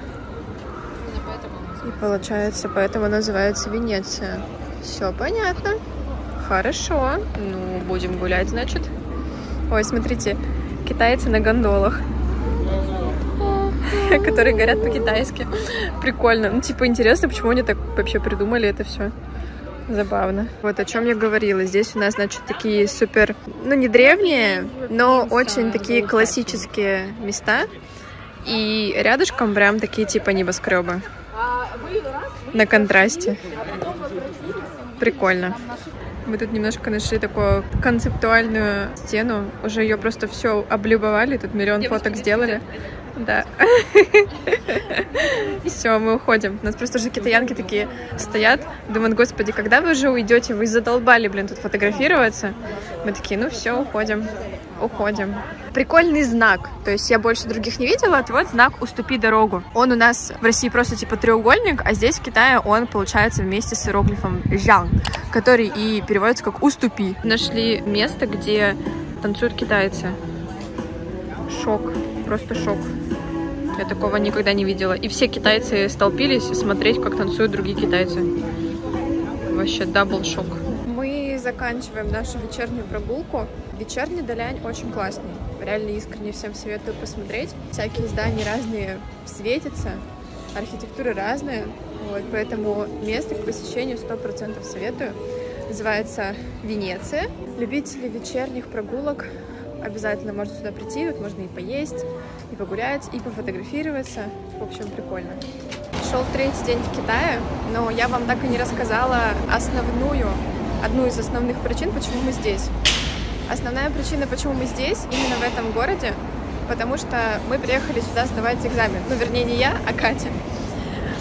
И, получается, поэтому называется Венеция. Все понятно. Хорошо. Ну, будем гулять, значит. Ой, смотрите, китайцы на гондолах, которые говорят по-китайски. Прикольно. Ну, типа, интересно, почему они так вообще придумали это все. Забавно. Вот о чем я говорила. Здесь у нас, значит, такие супер, ну, не древние, но очень такие классические места. И рядышком прям такие, типа, небоскребы. На контрасте. Прикольно. Мы тут немножко нашли такую концептуальную стену. Уже ее просто все облюбовали. Тут миллион фоток сделали. Да. И все, мы уходим. У нас просто уже китаянки такие стоят, думают, господи, когда вы уже уйдете? Вы задолбали, блин, тут фотографироваться. Мы такие, ну все, уходим. Уходим. Прикольный знак. То есть я больше других не видела. Это вот знак «Уступи дорогу». Он у нас в России просто типа треугольник, а здесь в Китае он получается вместе с иероглифом «жан», который и переводится как «уступи». Нашли место, где танцуют китайцы. Шок. Просто шок. Я такого никогда не видела. И все китайцы столпились смотреть, как танцуют другие китайцы. Вообще дабл шок. Мы заканчиваем нашу вечернюю прогулку. Вечерний Далянь очень классный. Реально искренне всем советую посмотреть. Всякие здания разные светятся, архитектура разная. Вот, поэтому место к посещению 100% советую. Называется Венеция. Любители вечерних прогулок обязательно можно сюда прийти, вот можно и поесть, и погулять, и пофотографироваться. В общем, прикольно. Шел третий день в Китае, но я вам так и не рассказала одну из основных причин, почему мы здесь. Основная причина, почему мы здесь, именно в этом городе, потому что мы приехали сюда сдавать экзамен. Ну, вернее, не я, а Катя.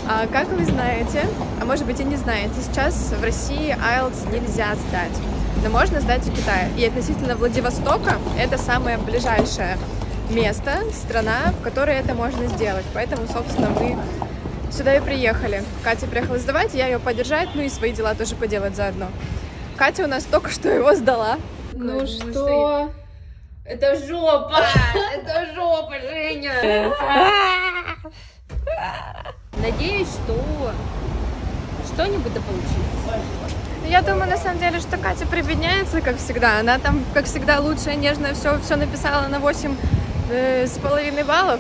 А, как вы знаете, а может быть и не знаете, сейчас в России IELTS нельзя сдать. Но можно сдать в Китае. И относительно Владивостока, это самое ближайшее место, страна, в которой это можно сделать. Поэтому, собственно, мы сюда и приехали. Катя приехала сдавать, я ее поддержать, ну и свои дела тоже поделать заодно. Катя у нас только что его сдала. Ну что? Это жопа! Это жопа, Женя! Надеюсь, что что-нибудь да получилось. Я думаю, на самом деле, что Катя прибедняется, как всегда. Она там, как всегда, лучшая, нежная, все написала на 8,5 баллов.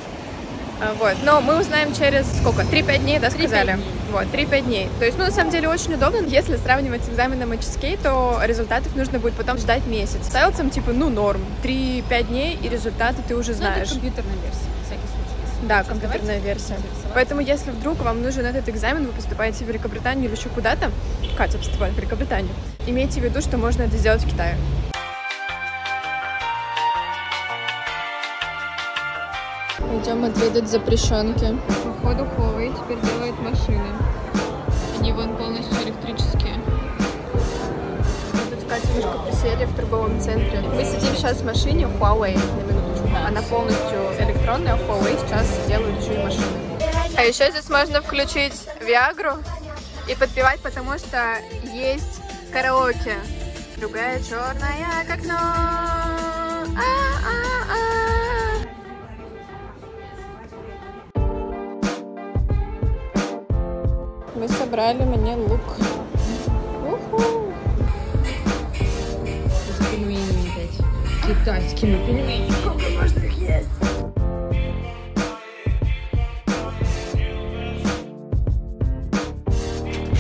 Вот. Но мы узнаем через сколько? 3-5 дней, да, сказали? 3-5 дней. Вот, 3-5 дней. То есть, ну, на самом деле, очень удобно. Если сравнивать с экзаменом HSK, то результатов нужно будет потом ждать месяц. С IELTS, типа, ну, норм. 3-5 дней, и результаты ты уже знаешь. Ну, это компьютерная версия, на всякий случай. Да, компьютерная версия. Поэтому, если вдруг вам нужен этот экзамен, вы поступаете в Великобританию или еще куда-то, Катя поступает в Великобританию, имейте в виду, что можно это сделать в Китае. Идем отведать запрещенки. Походу, Huawei теперь делает машины. Они вон полностью электрические. Тут Катя немножко присели в торговом центре. Мы сидим сейчас в машине Huawei на минуточку. Она полностью электронная, Huawei сейчас делают еще и машины. А еще здесь можно включить Viagra и подпевать, потому что есть караоке. Другая черная, как окно. Мы собрали мне лук. Уху! С пельменями опять. Китайскими пельменями. Сколько можно их есть?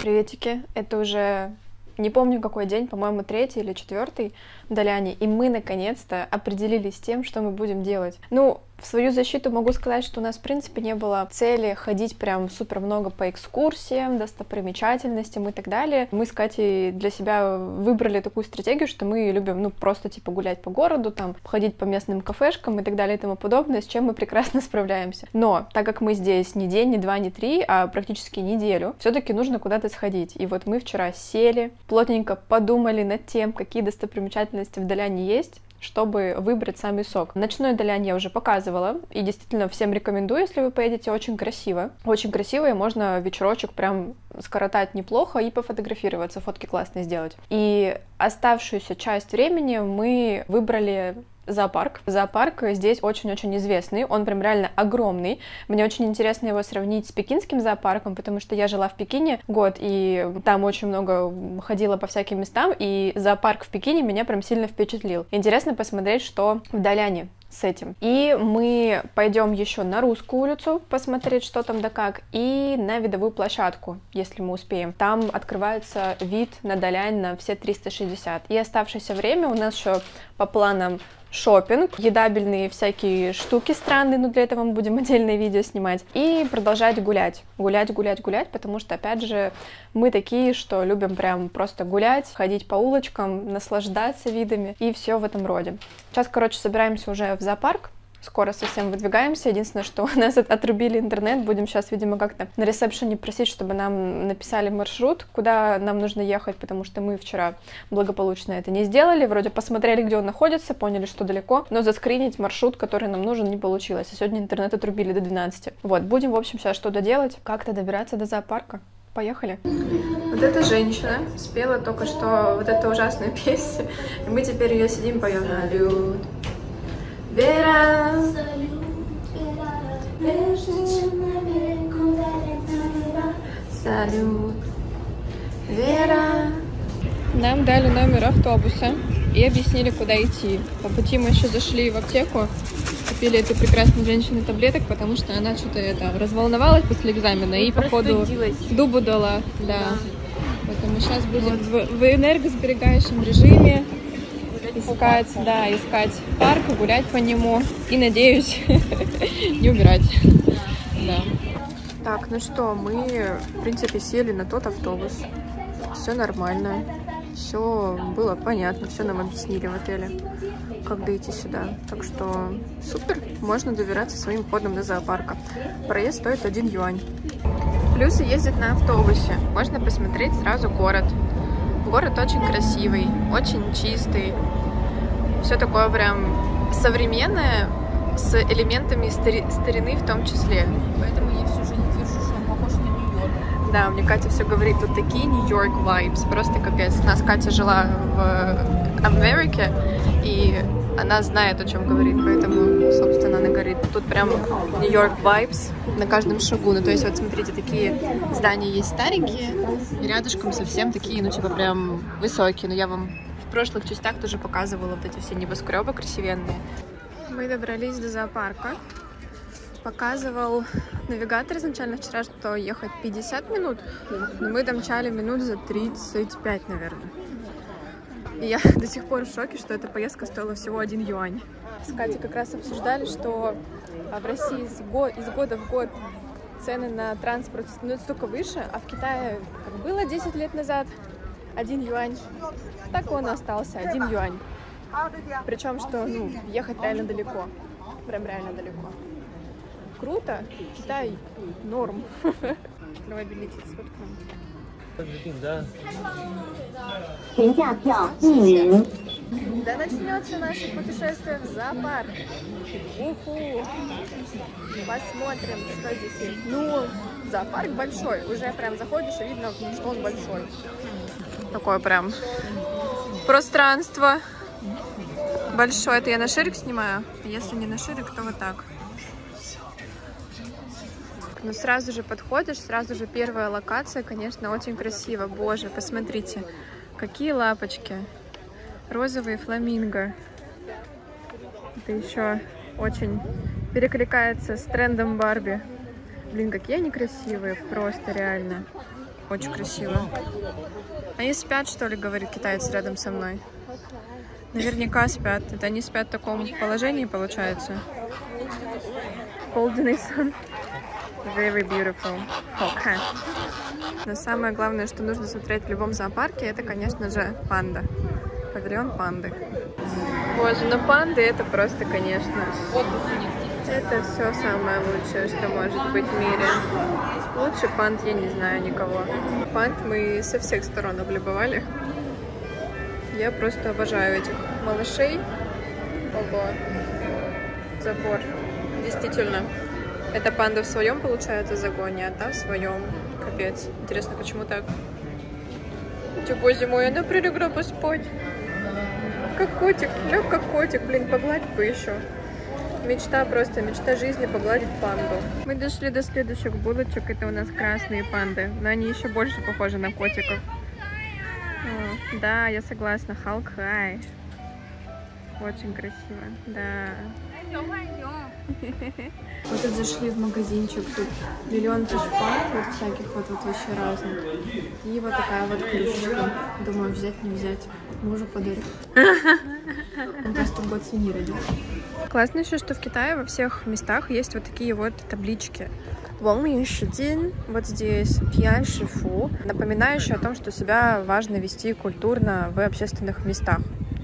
Приветики. Это уже не помню какой день, по-моему, 3-й или 4-й в Даляне. И мы наконец-то определились с тем, что мы будем делать. Ну, в свою защиту могу сказать, что у нас, в принципе, не было цели ходить прям супер много по экскурсиям, достопримечательностям и так далее. Мы с Катей для себя выбрали такую стратегию, что мы любим, ну, просто, типа, гулять по городу, там, ходить по местным кафешкам и так далее и тому подобное, с чем мы прекрасно справляемся. Но, так как мы здесь не день, не два, не три, а практически неделю, все-таки нужно куда-то сходить. И вот мы вчера сели, плотненько подумали над тем, какие достопримечательности в Даляне есть, чтобы выбрать самый сок. Ночной Далянь я уже показывала, и действительно всем рекомендую, если вы поедете, очень красиво, и можно вечерочек прям скоротать неплохо и пофотографироваться, фотки классные сделать. И оставшуюся часть времени мы выбрали зоопарк. Зоопарк здесь очень-очень известный, он прям реально огромный. Мне очень интересно его сравнить с пекинским зоопарком, потому что я жила в Пекине год, и там очень много ходила по всяким местам, и зоопарк в Пекине меня прям сильно впечатлил. Интересно посмотреть, что в Даляне с этим. И мы пойдем еще на Русскую улицу, посмотреть, что там да как, и на видовую площадку, если мы успеем. Там открывается вид на Далянь на все 360. И оставшееся время у нас еще по планам шопинг, едабельные всякие штуки странные, но для этого мы будем отдельное видео снимать, и продолжать гулять. Гулять, гулять, гулять, потому что, опять же, мы такие, что любим прям просто гулять, ходить по улочкам, наслаждаться видами и все в этом роде. Сейчас, короче, собираемся уже в зоопарк. Скоро совсем выдвигаемся. Единственное, что у нас отрубили интернет. Будем сейчас, видимо, как-то на ресепшене просить, чтобы нам написали маршрут, куда нам нужно ехать, потому что мы вчера благополучно это не сделали. Вроде посмотрели, где он находится, поняли, что далеко, но заскринить маршрут, который нам нужен, не получилось. И сегодня интернет отрубили до 12. Вот, будем, в общем, сейчас что-то делать, как-то добираться до зоопарка. Поехали. Вот эта женщина спела только что вот эту ужасную песню, и мы теперь ее сидим, поем. Салют. Вера, салют, Вера. Нам дали номер автобуса и объяснили, куда идти. По пути мы еще зашли в аптеку, купили этой прекрасной женщине таблеток, потому что она что-то разволновалась после экзамена и походу дубу дала. Да. Поэтому сейчас будем в энергосберегающем режиме. Искать, да, искать парк, гулять по нему и, надеюсь, не умирать. Да. Так, ну что, мы, в принципе, сели на тот автобус. Все нормально, все было понятно, все нам объяснили в отеле, как дойти сюда. Так что супер, можно добираться своим ходом до зоопарка. Проезд стоит 1 юань. Плюсы ездить на автобусе. Можно посмотреть сразу город. Город очень красивый, очень чистый, все такое прям современное, с элементами старины в том числе. Поэтому я всю жизнь вижу, что он похож на Нью-Йорк. Да, мне Катя все говорит, тут такие Нью-Йорк вайбс, просто капец. У нас Катя жила в Америке, и она знает, о чем говорит, поэтому, собственно, она говорит, тут прям Нью-Йорк вайбс на каждом шагу. Ну, то есть, вот смотрите, такие здания есть старенькие, и рядышком совсем такие, ну, типа, прям высокие. Но я вам в прошлых частях тоже показывала вот эти все небоскребы красивенные. Мы добрались до зоопарка. Показывал навигатор изначально вчера, что ехать 50 минут, но мы домчали минут за 35, наверное. И я до сих пор в шоке, что эта поездка стоила всего 1 юань. С Катей как раз обсуждали, что в России из года в год цены на транспорт становятся только выше, а в Китае, как было 10 лет назад, 1 юань, так он и остался, 1 юань. Причем, что, ну, ехать реально далеко, прям реально далеко. Круто, Китай норм. Давай билетик сфоткаем. Да начнется наше путешествие в зоопарк. Уху! Посмотрим, что здесь есть. Ну, зоопарк большой. Уже прям заходишь и видно, что он большой. Такое прям пространство большое. Это я на ширик снимаю. Если не на ширик, то вот так. Но сразу же подходишь, сразу же первая локация, конечно, очень красиво. Боже, посмотрите, какие лапочки. Розовые фламинго. Это еще очень перекликается с трендом Барби. Блин, какие они красивые, просто реально. Очень красиво. Они спят, что ли, говорит китаец рядом со мной? Наверняка спят. Это они спят в таком положении, получается. Полденный сон. Very beautiful. Okay. Но самое главное, что нужно смотреть в любом зоопарке, это, конечно же, панда. Павильон панды. Боже, ну панды это просто, конечно, это все самое лучшее, что может быть в мире. Лучше панд я не знаю никого. Панд мы со всех сторон облюбовали. Я просто обожаю этих малышей. Ого. Забор. Действительно. Это панда в своем, получается, загоне, а та в своем. Капец. Интересно, почему так? Типа зимой она прилегла поспать. Как котик, лег как котик, блин, погладить бы еще. Мечта просто, мечта жизни погладить панду. Мы дошли до следующих булочек, это у нас красные панды, но они еще больше похожи на котиков. О, да, я согласна, Халк Хай. Очень красиво, да. Мы тут зашли в магазинчик, тут миллион пешпак, вот всяких вот вообще разных. И вот такая вот крышечка. Думаю, взять, не взять. Мужу подарю. Он просто год свиньи родил. Классно еще, что в Китае во всех местах есть вот такие вот таблички. Вот здесь пьян шифу, напоминающие о том, что себя важно вести культурно в общественных местах.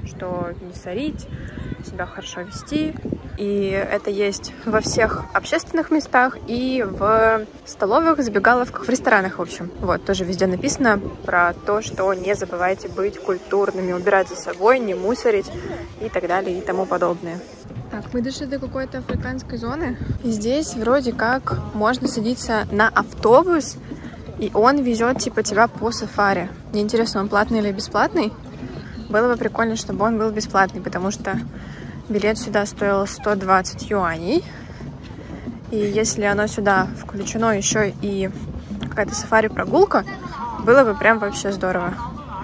Что не сорить, себя хорошо вести. И это есть во всех общественных местах и в столовых, забегаловках, в ресторанах, в общем. Вот, тоже везде написано про то, что не забывайте быть культурными, убирать за собой, не мусорить и так далее и тому подобное. Так, мы дошли до какой-то африканской зоны. И здесь вроде как можно садиться на автобус, и он везет типа тебя по сафари. Мне интересно, он платный или бесплатный? Было бы прикольно, чтобы он был бесплатный, потому что билет сюда стоил 120 юаней. И если оно сюда включено еще и какая-то сафари-прогулка, было бы прям вообще здорово.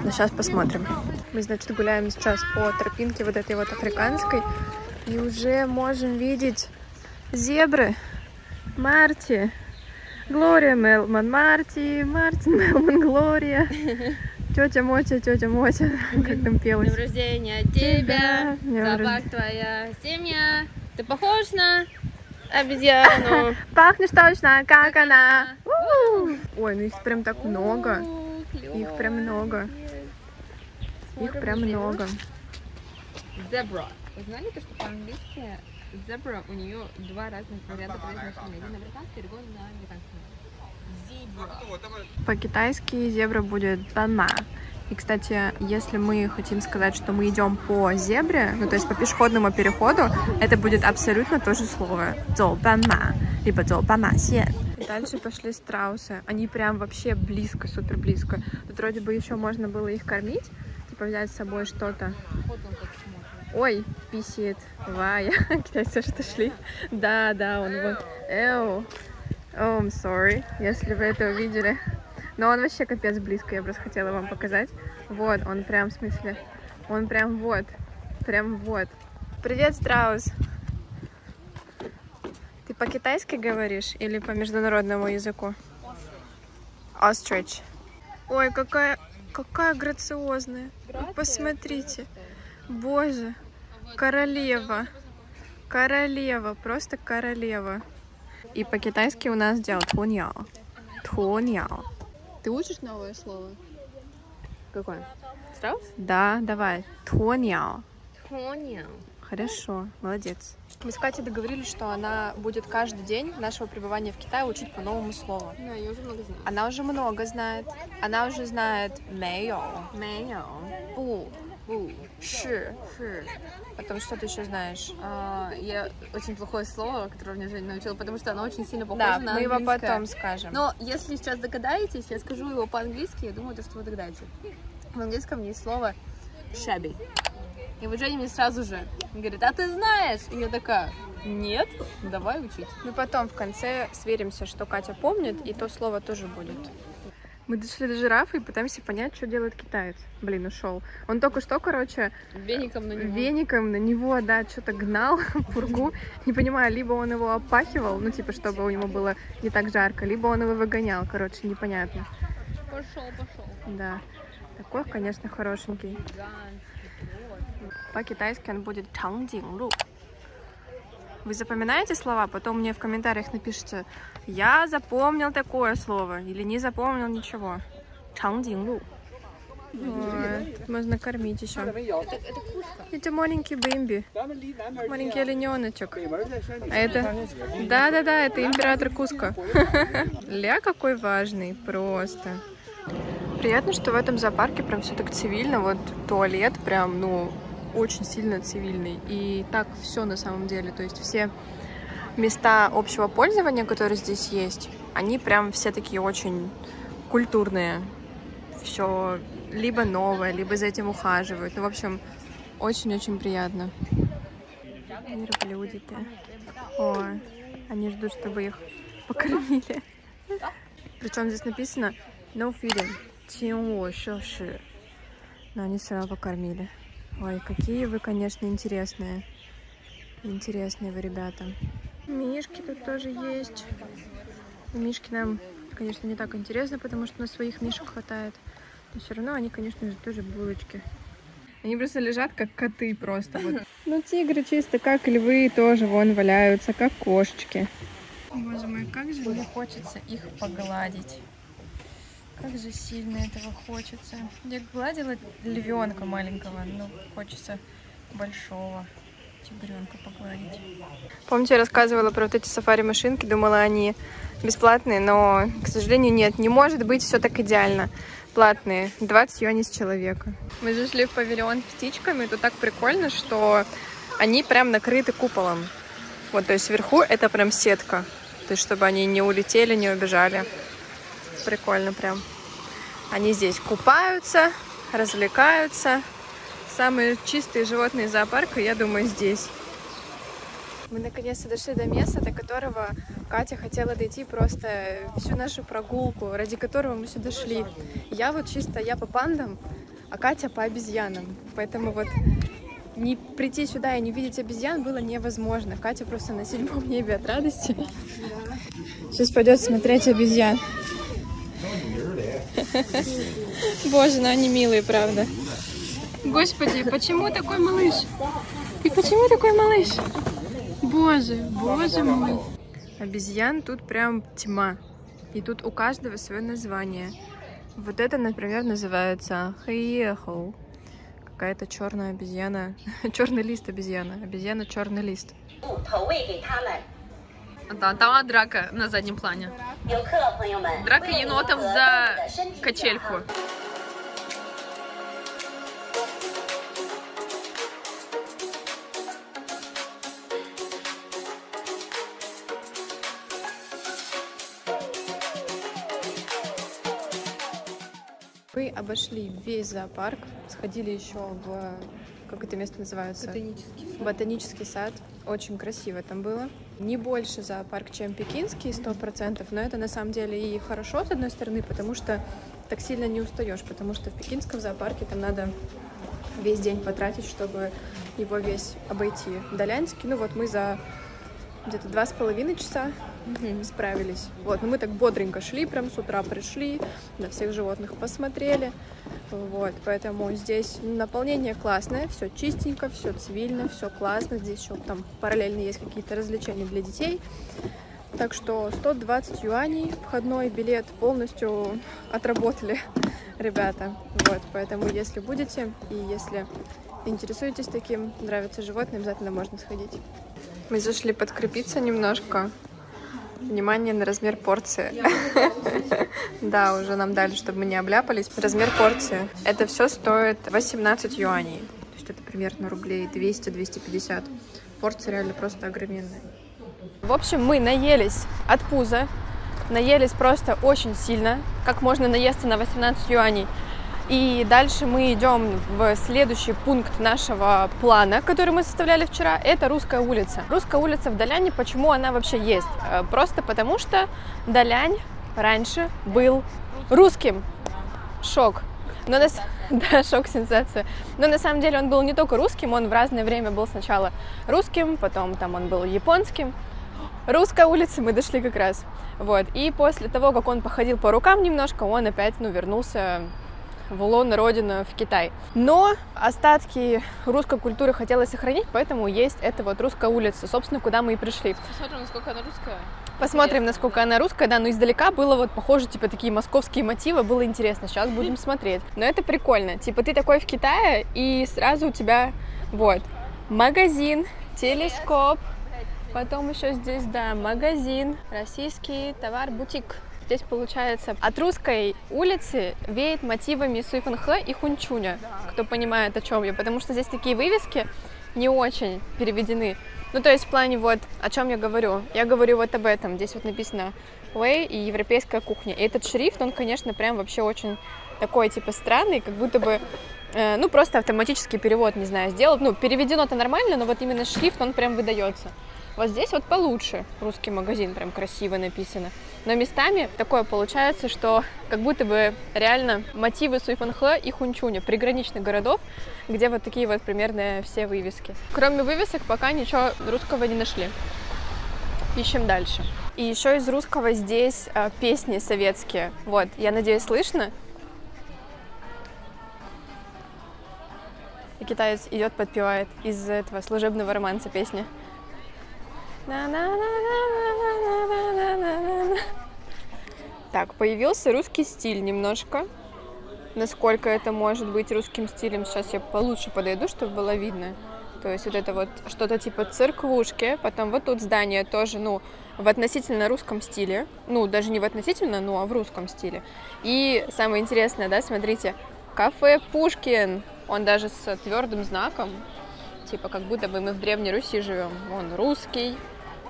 Но сейчас посмотрим. Мы, значит, гуляем сейчас по тропинке вот этой вот африканской. И уже можем видеть зебры. Марти. Глория Мелман. Марти. Мартин Мелман. Глория. Тетя Мотя, как там пелось. Днем рождения тебя, собак твоя, семья. Ты похож на обезьяну. Пахнешь точно, как она. Ой, ну их прям так много. Их прям много. Их прям много. Зебра. Вы знали то, что по-английски зебра, у нее два разных варианта произношения. Один на британский, другой на американский. По-китайски зебра будет дана. И, кстати, если мы хотим сказать, что мы идем по зебре, ну, то есть по пешеходному переходу, это будет абсолютно то же слово. Цзоубанма, либо цзоубанмасье. Дальше пошли страусы. Они прям вообще близко, супер близко. Тут вроде бы еще можно было их кормить, типа взять с собой что-то. Ой, писит. Вая. Китайцы что шли. Да, да, он вот. Эу. Oh, I'm sorry, если вы это увидели. Но он вообще капец близко, я просто хотела вам показать. Вот, он прям, в смысле, он прям вот, прям вот. Привет, страус. Ты по-китайски говоришь или по международному языку? Острич. Ой, какая грациозная. Посмотрите. Боже, королева. Королева, просто королева. И по-китайски у нас делают тхуньяо. Тхуньяо. Ты учишь новое слово? Какое? Страус? Да, давай. Тхоньяо. Тхоньяо. Хорошо, молодец. Мы с Катей договорились, что она будет каждый день нашего пребывания в Китае учить по новому слову. Да, я уже много знаю. Она уже много знает. Она уже знает мэйо. Мэйо. Бу. Бу. Ши. Ши. Потом что ты еще знаешь? Я очень плохое слово, которое мне Женя научила, потому что оно очень сильно похоже на английское. Да, мы его потом скажем. Но если сейчас догадаетесь, я скажу его по-английски, я думаю, что вы догадаетесь. В английском есть слово shabby. И вот Женя мне сразу же говорит, а ты знаешь? И я такая, нет, давай учить. Мы потом в конце сверимся, что Катя помнит, и то слово тоже будет. Мы дошли до жирафа и пытаемся понять, что делает китаец. Блин, ушел. Он только что, короче, веником на него, да, что-то гнал пургу. Не понимаю, либо он его опахивал, ну, типа, чтобы у него было не так жарко, либо он его выгонял, короче, непонятно. Пошел. Да. Такой, конечно, хорошенький. По-китайски он будет чангдинглу. Вы запоминаете слова? Потом мне в комментариях напишите, я запомнил такое слово или не запомнил ничего. Чангдинглу. Тут можно кормить еще. Это маленький бэмби. Маленький олененочек. А это... Да-да-да, это император Куско. Ля какой важный, просто. Приятно, что в этом зоопарке прям все так цивильно. Вот туалет прям, ну... очень сильно цивильный. И так все на самом деле. То есть все места общего пользования, которые здесь есть, они прям все такие очень культурные. Все либо новое, либо за этим ухаживают. Ну, в общем, очень-очень приятно. Верблюдики. О, они ждут, чтобы их покормили. Причем здесь написано no feeding. Но они все равно покормили. Ой, какие вы, конечно, интересные. Интересные вы, ребята. Мишки тут тоже есть. Мишки нам, конечно, не так интересны, потому что на своих мишек хватает. Но все равно они, конечно же, тоже булочки. Они просто лежат, как коты просто. Вот. Ну, тигры чисто, как львы, тоже вон валяются, как кошечки. Боже мой, как же мне хочется их погладить. Как же сильно этого хочется. Я гладила львенка маленького, но хочется большого тигренка погладить. Помните, я рассказывала про вот эти сафари-машинки, думала, они бесплатные, но, к сожалению, нет. Не может быть все так идеально. Платные. 20 юаней с человека. Мы же шли в павильон с птичками, тут так прикольно, что они прям накрыты куполом. Вот, то есть сверху это прям сетка, то есть чтобы они не улетели, не убежали. Прикольно прям. Они здесь купаются, развлекаются. Самые чистые животные зоопарка, я думаю, здесь. Мы наконец-то дошли до места, до которого Катя хотела дойти просто всю нашу прогулку, ради которого мы сюда шли. Я вот чисто, я по пандам, а Катя по обезьянам. Поэтому вот не прийти сюда и не увидеть обезьян было невозможно. Катя просто на седьмом небе от радости. Сейчас пойдет смотреть обезьян. Боже, ну они милые, правда. Господи, почему такой малыш? И почему такой малыш? Боже, боже мой. Обезьян тут прям тьма. И тут у каждого свое название. Вот это, например, называется хэйехоу. Какая-то черная обезьяна. Черный лист обезьяна. Обезьяна черный лист. Да, там драка на заднем плане. Драка енотов за качельку. Мы обошли весь зоопарк, сходили еще в, как это место называется? Ботанический сад. Ботанический сад. Очень красиво там было. Не больше зоопарк, чем пекинский, 100%, но это на самом деле и хорошо, с одной стороны, потому что так сильно не устаешь, потому что в пекинском зоопарке там надо весь день потратить, чтобы его весь обойти. Далянский, ну вот мы за где-то 2,5 часа справились. Вот, но мы так бодренько шли, прям с утра пришли, на всех животных посмотрели. Вот, поэтому здесь наполнение классное, все чистенько, все цивильно, все классно. Здесь еще там параллельно есть какие-то развлечения для детей. Так что 120 юаней входной билет полностью отработали, ребята. Вот, поэтому если будете и если интересуетесь таким, нравятся животные, обязательно можно сходить. Мы зашли подкрепиться немножко. Внимание на размер порции. Да, уже нам дали, чтобы мы не обляпались. Размер порции. Это все стоит 18 юаней. То есть это примерно рублей 200-250. Порция реально просто огроменная. В общем, мы наелись от пуза. Наелись просто очень сильно. Как можно наесться на 18 юаней. И дальше мы идем в следующий пункт нашего плана, который мы составляли вчера. Это Русская улица. Русская улица в Даляне, почему она вообще есть? Просто потому что Далянь раньше был русским. Шок. Но да, шок, сенсация. Но на самом деле он был не только русским, он в разное время был сначала русским, потом там он был японским. Русская улица, мы дошли как раз. Вот. И после того, как он походил по рукам немножко, он опять, ну, вернулся в лоно родину, в Китай. Но остатки русской культуры хотелось сохранить, поэтому есть эта вот Русская улица, собственно, куда мы и пришли. Посмотрим, насколько она русская. Посмотрим, насколько она русская, да, но издалека было вот похоже, типа, такие московские мотивы, было интересно, сейчас будем смотреть. Но это прикольно, типа, ты такой в Китае, и сразу у тебя, вот, магазин, телескоп, потом еще здесь, да, магазин, российский товар, бутик. Здесь, получается, от Русской улицы веет мотивами Суйфанхэ и Хуньчуня, кто понимает, о чем я, потому что здесь такие вывески не очень переведены. Ну, то есть, в плане вот, о чем я говорю. Я говорю вот об этом. Здесь вот написано Huawei и европейская кухня. И этот шрифт, он, конечно, прям вообще очень такой, типа, странный, как будто бы, ну, просто автоматический перевод, не знаю, сделал. Ну, переведено-то нормально, но вот именно шрифт, он прям выдается. Вот здесь вот получше русский магазин, прям красиво написано. Но местами такое получается, что как будто бы реально мотивы Суйфанхэ и Хуньчуня, приграничных городов, где вот такие вот примерно все вывески. Кроме вывесок пока ничего русского не нашли. Ищем дальше. И еще из русского здесь песни советские. Вот, я надеюсь, слышно? И китаец идет, подпевает из этого служебного романса песни. Так, появился русский стиль немножко. Насколько это может быть русским стилем, сейчас я получше подойду, чтобы было видно. То есть вот это вот что-то типа церквушки, потом вот тут здание тоже, ну, в относительно русском стиле. Ну, даже не в относительно, ну, а в русском стиле. И самое интересное, да, смотрите, кафе Пушкин, он даже с твердым знаком. Типа, как будто бы мы в Древней Руси живем. Вон русский,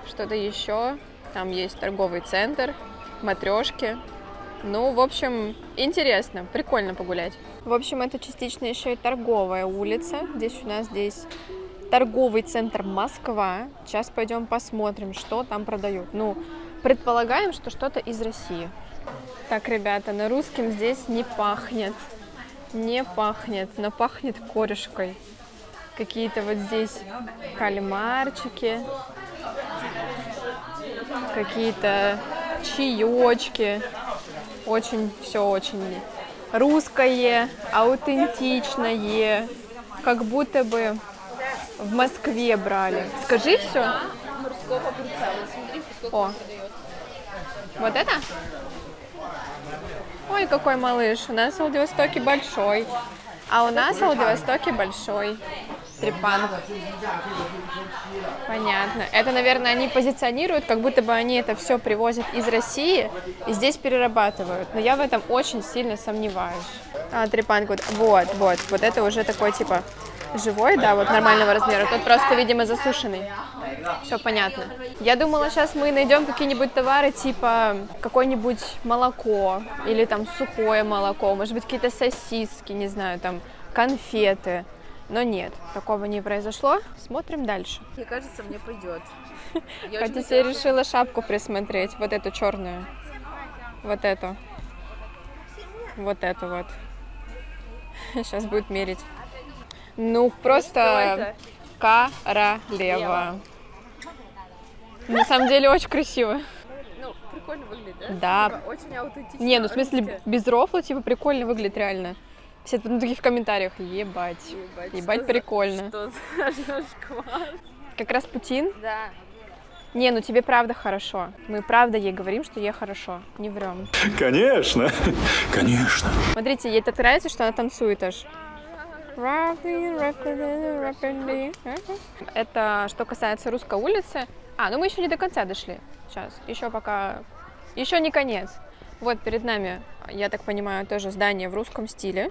что-то еще. Там есть торговый центр, матрешки. Ну, в общем, интересно, прикольно погулять. В общем, это частично еще и торговая улица. Здесь у нас здесь торговый центр Москва. Сейчас пойдем посмотрим, что там продают. Ну, предполагаем, что что-то из России. Так, ребята, на русском здесь не пахнет. Не пахнет, но пахнет корешкой. Какие-то вот здесь кальмарчики, какие-то чаечки. Очень, все очень русское, аутентичное, как будто бы в Москве брали. Скажи все. О, вот это? Ой, какой малыш, у нас в Владивостоке большой. А у нас в Владивостоке большой трепанг. Понятно. Это, наверное, они позиционируют, как будто бы они это все привозят из России и здесь перерабатывают. Но я в этом очень сильно сомневаюсь. А, трепанг вот. Вот, вот. Вот это уже такой, типа, живой, да, вот нормального размера. Тот просто, видимо, засушенный. Все понятно. Я думала, сейчас мы найдем какие-нибудь товары, типа какое-нибудь молоко или там сухое молоко, может быть, какие-то сосиски, не знаю, там конфеты. Но нет, такого не произошло. Смотрим дальше. Мне кажется, мне пойдет. Катя себе решила шапку присмотреть. Вот эту черную. Вот эту. Вот эту вот. Сейчас будет мерить. Ну, просто королева. На самом деле, очень красиво. Ну, прикольно выглядит, да? Да. Очень аутентично. Не, ну, в смысле, без рофла, типа, прикольно выглядит реально. Все такие в комментариях, ебать, прикольно. Что за шквар? Как раз Путин? Да. Не, ну тебе правда хорошо. Мы правда ей говорим, что ей хорошо. Не врем. Конечно, конечно. Смотрите, ей так нравится, что она танцует аж. Это что касается русской улицы. А, ну мы еще не до конца дошли. Сейчас, еще пока, еще не конец. Вот перед нами, я так понимаю, тоже здание в русском стиле.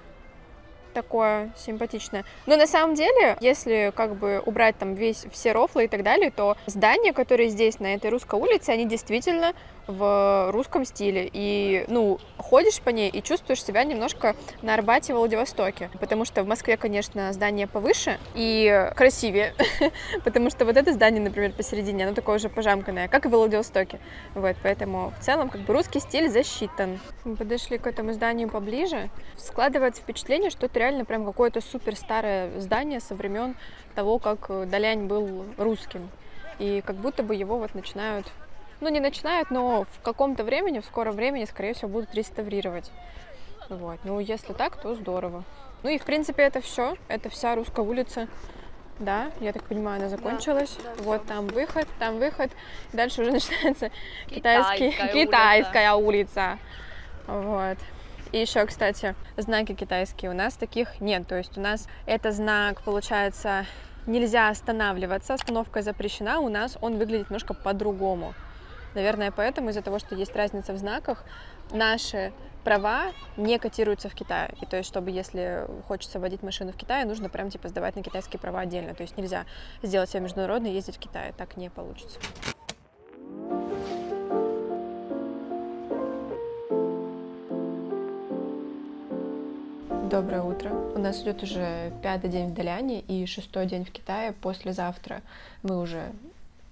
Такое симпатичное. Но на самом деле, если как бы убрать там все рофлы и так далее, то здания, которые здесь, на этой русской улице, они действительно в русском стиле. И, ну, ходишь по ней и чувствуешь себя немножко на Арбате, в Владивостоке. Потому что в Москве, конечно, здание повыше и красивее. Потому что вот это здание, например, посередине, оно такое уже пожамканное, как и в Владивостоке. Вот, поэтому в целом, как бы, русский стиль засчитан. Мы подошли к этому зданию поближе. Складывается впечатление, что это реально прям какое-то супер старое здание со времен того, как Далянь был русским. И как будто бы его вот начинают... Ну, не начинают, но в каком-то времени, в скором времени, скорее всего, будут реставрировать. Вот. Ну, если так, то здорово. Ну и, в принципе, это все. Это вся русская улица. Да, я так понимаю, она закончилась. Да, да, вот там выход, там выход. Дальше уже начинается китайская улица. Вот. И еще, кстати, знаки китайские у нас таких нет. То есть у нас это знак, получается, нельзя останавливаться. Остановка запрещена. У нас он выглядит немножко по-другому. Наверное, поэтому, из-за того, что есть разница в знаках, наши права не котируются в Китае. И то есть, чтобы, если хочется водить машину в Китае, нужно прям, типа, сдавать на китайские права отдельно. То есть нельзя сделать себя международной и ездить в Китае. Так не получится. Доброе утро. У нас идет уже 5-й день в Даляне и 6-й день в Китае. Послезавтра мы уже...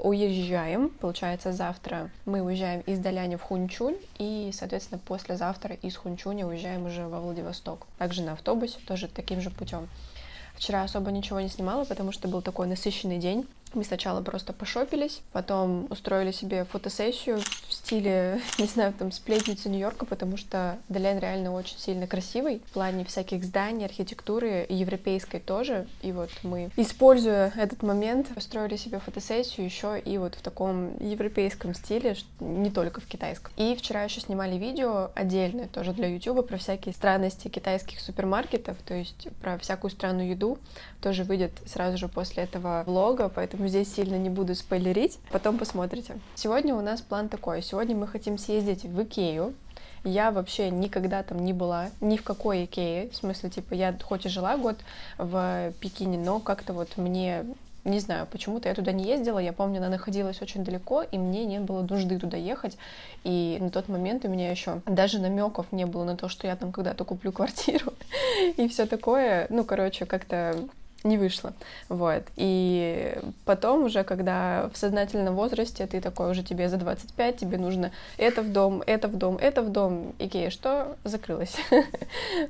уезжаем, получается, завтра мы уезжаем из Даляни в Хуньчунь и, соответственно, послезавтра из Хуньчуня уезжаем уже во Владивосток. Также на автобусе, тоже таким же путем. Вчера особо ничего не снимала, потому что был такой насыщенный день. Мы сначала просто пошопились, потом устроили себе фотосессию в стиле, не знаю, там, сплетницы Нью-Йорка, потому что Далянь реально очень сильно красивый в плане всяких зданий, архитектуры, и европейской тоже. И вот мы, используя этот момент, устроили себе фотосессию еще и вот в таком европейском стиле, не только в китайском. И вчера еще снимали видео отдельное тоже для YouTube про всякие странности китайских супермаркетов, то есть про всякую странную еду. Тоже выйдет сразу же после этого влога, поэтому здесь сильно не буду спойлерить, потом посмотрите. Сегодня у нас план такой. Сегодня мы хотим съездить в Икею. Я вообще никогда там не была, ни в какой Икее. В смысле, типа, я хоть и жила год в Пекине, но как-то вот мне... Не знаю, почему-то я туда не ездила, я помню, она находилась очень далеко, и мне не было нужды туда ехать, и на тот момент у меня еще даже намеков не было на то, что я там когда-то куплю квартиру, и все такое, ну, короче, как-то... не вышло, вот, и потом уже, когда в сознательном возрасте ты такой, уже тебе за 25, тебе нужно это в дом, это в дом, это в дом, Икея что? Закрылась,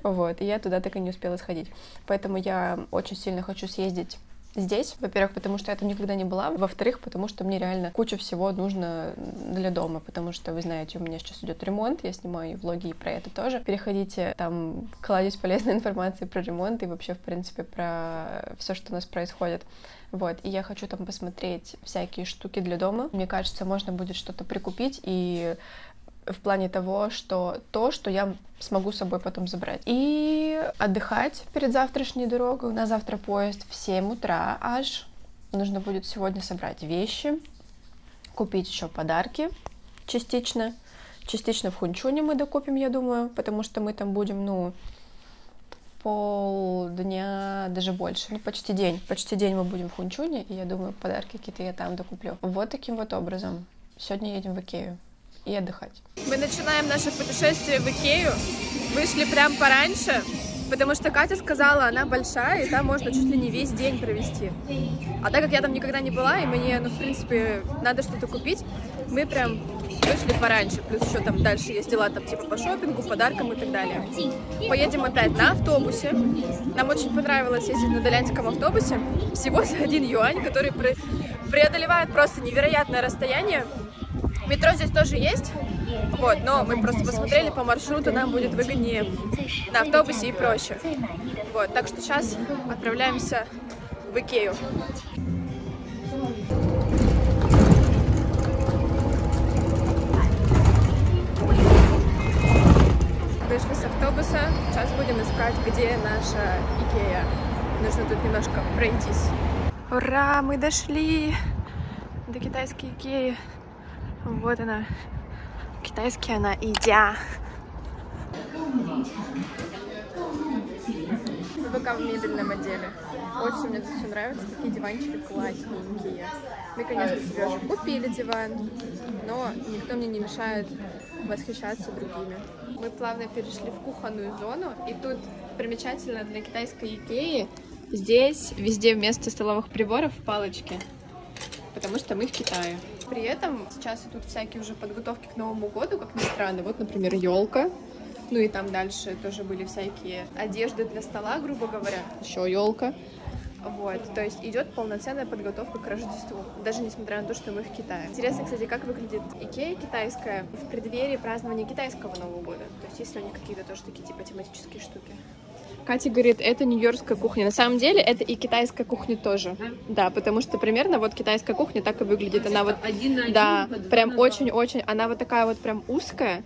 вот, и я туда так и не успела сходить, поэтому я очень сильно хочу съездить здесь, во-первых, потому что я там никогда не была, во-вторых, потому что мне реально куча всего нужно для дома, потому что, вы знаете, у меня сейчас идет ремонт, я снимаю влоги и про это тоже. Переходите, там кладезь полезной информации про ремонт и вообще, в принципе, про все, что у нас происходит. Вот, и я хочу там посмотреть всякие штуки для дома. Мне кажется, можно будет что-то прикупить и... в плане того, что то, что я смогу с собой потом забрать. И отдыхать перед завтрашней дорогой. У нас завтра поезд в 7 утра аж. Нужно будет сегодня собрать вещи, купить еще подарки частично. Частично в Хуньчуне мы докупим, я думаю, потому что мы там будем, ну, полдня, даже больше, ну почти день. Почти день мы будем в Хуньчуне, и я думаю, подарки какие-то я там докуплю. Вот таким вот образом. Сегодня едем в Икею и отдыхать. Мы начинаем наше путешествие в Икею. Вышли прям пораньше, потому что Катя сказала, она большая, и там можно чуть ли не весь день провести. А так как я там никогда не была, и мне, ну, в принципе, надо что-то купить, мы прям вышли пораньше. Плюс еще там дальше есть дела, там, типа, по шопингу, подаркам и так далее. Поедем опять на автобусе. Нам очень понравилось ездить на далянском автобусе. Всего за 1 юань, который преодолевает просто невероятное расстояние. Метро здесь тоже есть, вот, но мы просто посмотрели по маршруту, нам будет выгоднее на автобусе и проще. Вот, так что сейчас отправляемся в Икею. Вышли с автобуса, сейчас будем искать, где наша Икея. Нужно тут немножко пройтись. Ура, мы дошли до китайской Икеи. Вот она, китайский она, идя. ВК в мебельном отделе. Очень мне тут все нравится, такие диванчики классненькие. Мы, конечно, себе уже купили диван, но никто мне не мешает восхищаться другими. Мы плавно перешли в кухонную зону, и тут примечательно для китайской Икеи. Здесь везде вместо столовых приборов палочки, потому что мы в Китае. При этом сейчас идут всякие уже подготовки к Новому году, как ни странно. Вот, например, елка. Ну и там дальше тоже были всякие одежды для стола, грубо говоря. Еще елка. Вот, то есть идет полноценная подготовка к Рождеству, даже несмотря на то, что мы в Китае. Интересно, кстати, как выглядит Икея китайская в преддверии празднования китайского Нового года. То есть есть ли у них какие-то тоже такие типа тематические штуки. Катя говорит, это нью-йоркская кухня. На самом деле, это и китайская кухня тоже. Да, да, потому что примерно вот китайская кухня так и выглядит. Она вот, да, прям очень-очень, она вот такая вот прям узкая.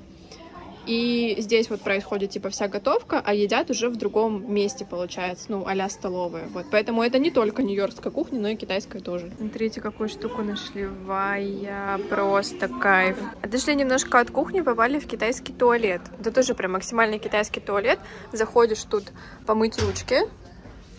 И здесь вот происходит типа вся готовка, а едят уже в другом месте, получается, ну, а-ля столовые. Вот, поэтому это не только нью-йоркская кухня, но и китайская тоже. Смотрите, какую штуку нашли. Вая, просто кайф. Отошли немножко от кухни, попали в китайский туалет. Это тоже прям максимальный китайский туалет. Заходишь тут помыть ручки,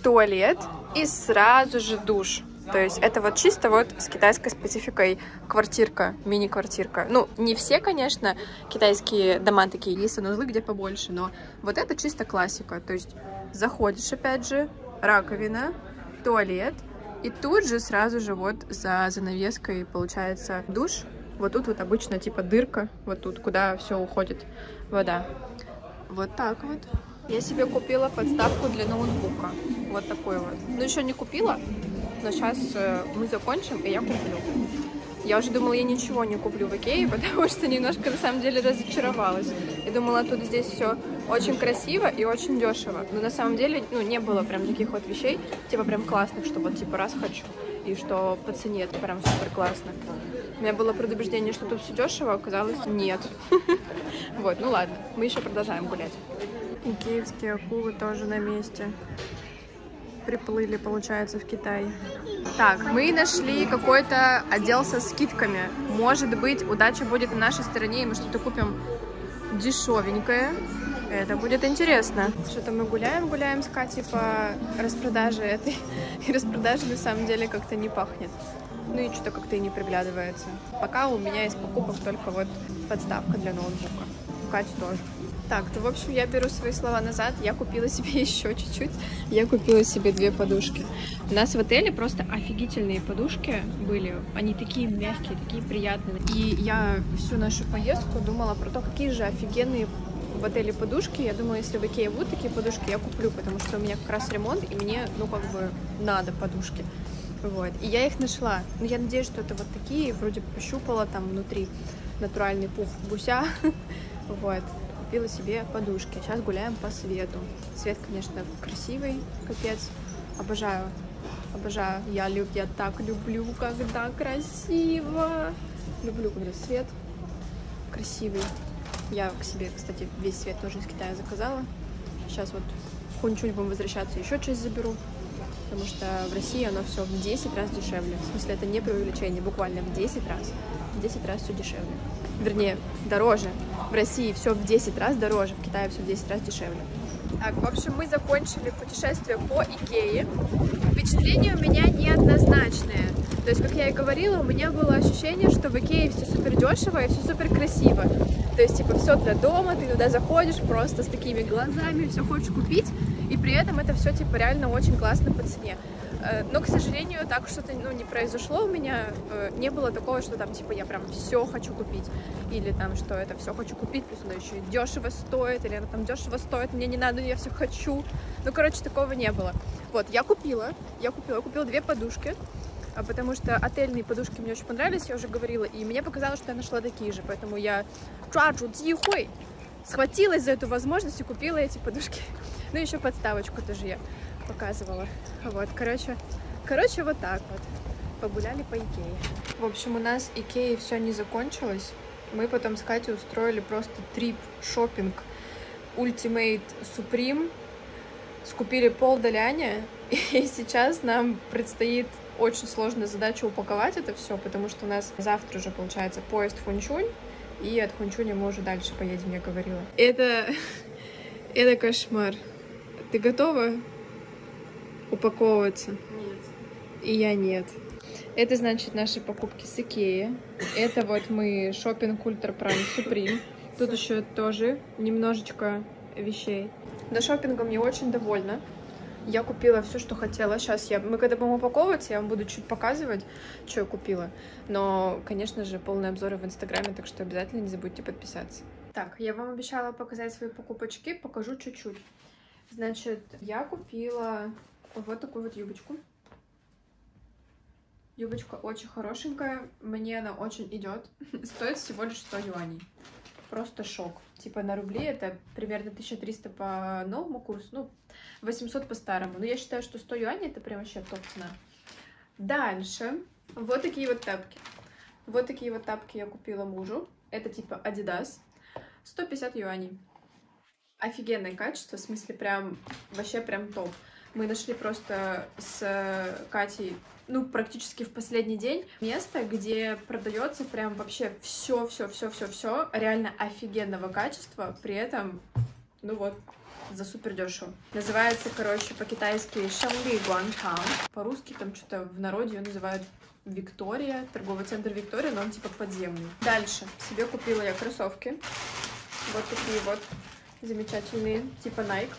туалет и сразу же душ. То есть это вот чисто вот с китайской спецификой квартирка, мини-квартирка. Ну, не все, конечно, китайские дома такие, есть санузлы где побольше, но вот это чисто классика. То есть заходишь, опять же, раковина, туалет, и тут же сразу же вот за занавеской получается душ. Вот тут вот обычно типа дырка, вот тут, куда все уходит вода. Вот так вот. Я себе купила подставку для ноутбука, вот такой вот. Ну, еще не купила, но сейчас мы закончим, и я куплю. Я уже думала, я ничего не куплю в Икее, потому что немножко, на самом деле, разочаровалась. Я думала, тут здесь все очень красиво и очень дешево. Но на самом деле, ну, не было прям таких вот вещей, типа прям классных, что вот типа раз хочу, и что по цене это прям супер классно. У меня было предубеждение, что тут все дешево, оказалось, нет. Вот, ну ладно, мы еще продолжаем гулять. Икеевские акулы тоже на месте. Приплыли, получается, в Китай. Так, мы нашли какой-то отдел со скидками. Может быть, удача будет на нашей стороне, и мы что-то купим дешевенькое. Это будет интересно. Что-то мы гуляем с Катей по распродаже этой. И распродажи, на самом деле, как-то не пахнет. Ну и что-то как-то и не приглядывается. Пока у меня из покупок только вот подставка для ноутбука. У Кати тоже. Так, то, в общем, я беру свои слова назад, я купила себе еще чуть-чуть, я купила себе 2 подушки. У нас в отеле просто офигительные подушки были, они такие мягкие, такие приятные. И я всю нашу поездку думала про то, какие же офигенные в отеле подушки. Я думала, если в Икее будут такие подушки, я куплю, потому что у меня как раз ремонт, и мне, ну, как бы, надо подушки. Вот, и я их нашла. Но я надеюсь, что это вот такие, вроде пощупала там внутри натуральный пух гуся, вот. Купила себе подушки. Сейчас гуляем по свету. Свет, конечно, красивый, капец. Обожаю, обожаю. Я так люблю, когда красиво. Люблю, когда свет красивый. Я к себе, кстати, весь свет тоже из Китая заказала. Сейчас вот в Хуньчунь будем возвращаться, еще часть заберу. Потому что в России оно все в 10 раз дешевле. В смысле, это не преувеличение, буквально в 10 раз. В 10 раз все дешевле. Вернее, дороже. В России все в 10 раз дороже, в Китае все в 10 раз дешевле. Так, в общем, мы закончили путешествие по Икее. Впечатления у меня неоднозначные. То есть, как я и говорила, у меня было ощущение, что в Икее все супер дешево и все супер красиво. То есть, типа, все для дома, ты туда заходишь просто с такими глазами, все хочешь купить, и при этом это все, типа, реально очень классно по цене. Но, к сожалению, так что-то не произошло у меня, не было такого, что там, типа, я прям все хочу купить, или там, что это все хочу купить, плюс оно еще и дешево стоит, или оно там дешево стоит, мне не надо, я все хочу. Ну, короче, такого не было. Вот, я купила 2 подушки, потому что отельные подушки мне очень понравились, я уже говорила, и мне показалось, что я нашла такие же, поэтому я схватилась за эту возможность и купила эти подушки. Ну, еще подставочку тоже я показывала. Вот, короче, вот так вот. Погуляли по Икее. В общем, у нас Икеи все не закончилось. Мы потом с Катей устроили просто трип, шопинг, Ultimate Supreme. Скупили пол Даляня. И сейчас нам предстоит очень сложная задача упаковать это все, потому что у нас завтра уже, получается, поезд в Хуньчунь. И от Хуньчуня мы уже дальше поедем, я говорила. Это кошмар. Ты готова упаковываться? Нет. И я нет. Это, значит, наши покупки с Икеи. Это вот мы шопинг Ультра Прайм Суприм. Тут еще тоже немножечко вещей. До шопингом я очень довольна. Я купила все, что хотела. Сейчас мы когда будем упаковываться, я вам буду чуть показывать, что я купила. Но, конечно же, полные обзоры в Инстаграме, так что обязательно не забудьте подписаться. Так, я вам обещала показать свои покупочки, покажу чуть-чуть. Значит, я купила вот такую вот юбочку. Юбочка очень хорошенькая, мне она очень идет. Стоит всего лишь 100 юаней. Просто шок. Типа на рубли это примерно 1300 по новому курсу, ну, 800 по старому. Но я считаю, что 100 юаней это прям вообще топ цена. Дальше. Вот такие вот тапки. Вот такие вот тапки я купила мужу. Это типа Adidas. 150 юаней. Офигенное качество, в смысле прям, вообще прям топ. Мы нашли просто с Катей, ну, практически в последний день, место, где продается прям вообще все реально офигенного качества, при этом, ну вот, за супер дешево. Называется, короче, по-китайски Шанли Гуанчжан. По-русски там что-то в народе ее называют Виктория, торговый центр Виктория, но он типа подземный. Дальше себе купила я кроссовки, вот такие вот замечательные, типа Nike.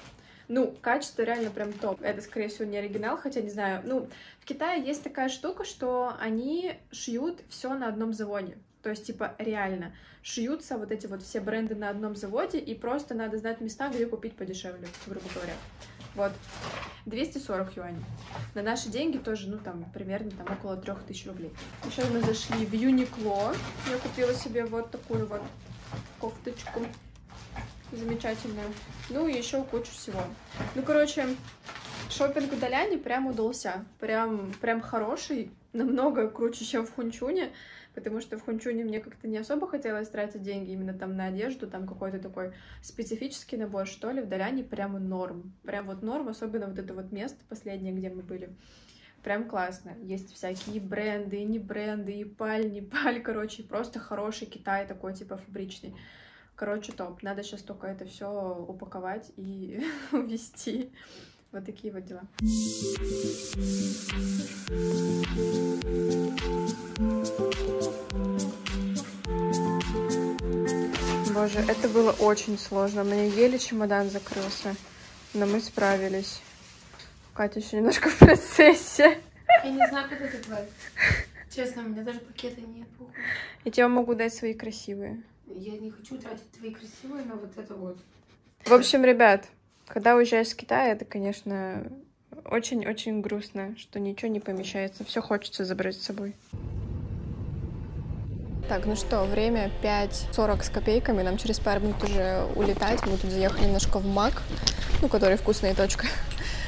Ну, качество реально прям топ. Это, скорее всего, не оригинал, хотя не знаю. Ну, в Китае есть такая штука, что они шьют все на одном заводе. То есть, типа, реально шьются вот эти вот все бренды на одном заводе, и просто надо знать места, где купить подешевле, грубо говоря. Вот. 240 юаней. На наши деньги тоже, ну, там, примерно, там, около 3000 рублей. Еще мы зашли в Uniqlo. Я купила себе вот такую вот кофточку. Замечательную. Ну и еще кучу всего. Ну, короче, шопинг в Даляне прям удался. Прям хороший. Намного круче, чем в Хуньчуне. Потому что в Хуньчуне мне как-то не особо хотелось тратить деньги именно там на одежду. Там какой-то такой специфический набор, что ли. В Даляне прямо норм. Прям вот норм. Особенно вот это вот место последнее, где мы были. Прям классно. Есть всякие бренды, и не бренды, и паль, не паль. Короче, просто хороший Китай такой, типа, фабричный. Короче, топ. Надо сейчас только это все упаковать и увезти. Вот такие вот дела. Боже, это было очень сложно. У меня еле чемодан закрылся. Но мы справились. Катя еще немножко в процессе. Я не знаю, как это делать. Честно, у меня даже пакета нет. Я тебе могу дать свои красивые. Я не хочу тратить твои красивые на вот это вот. В общем, ребят, когда уезжаешь из Китая, это, конечно, очень-очень грустно, что ничего не помещается. Все хочется забрать с собой. Так, ну что, время 5:40 с копейками. Нам через пару минут уже улетать. Мы тут заехали немножко в Мак, ну, который вкусная точка,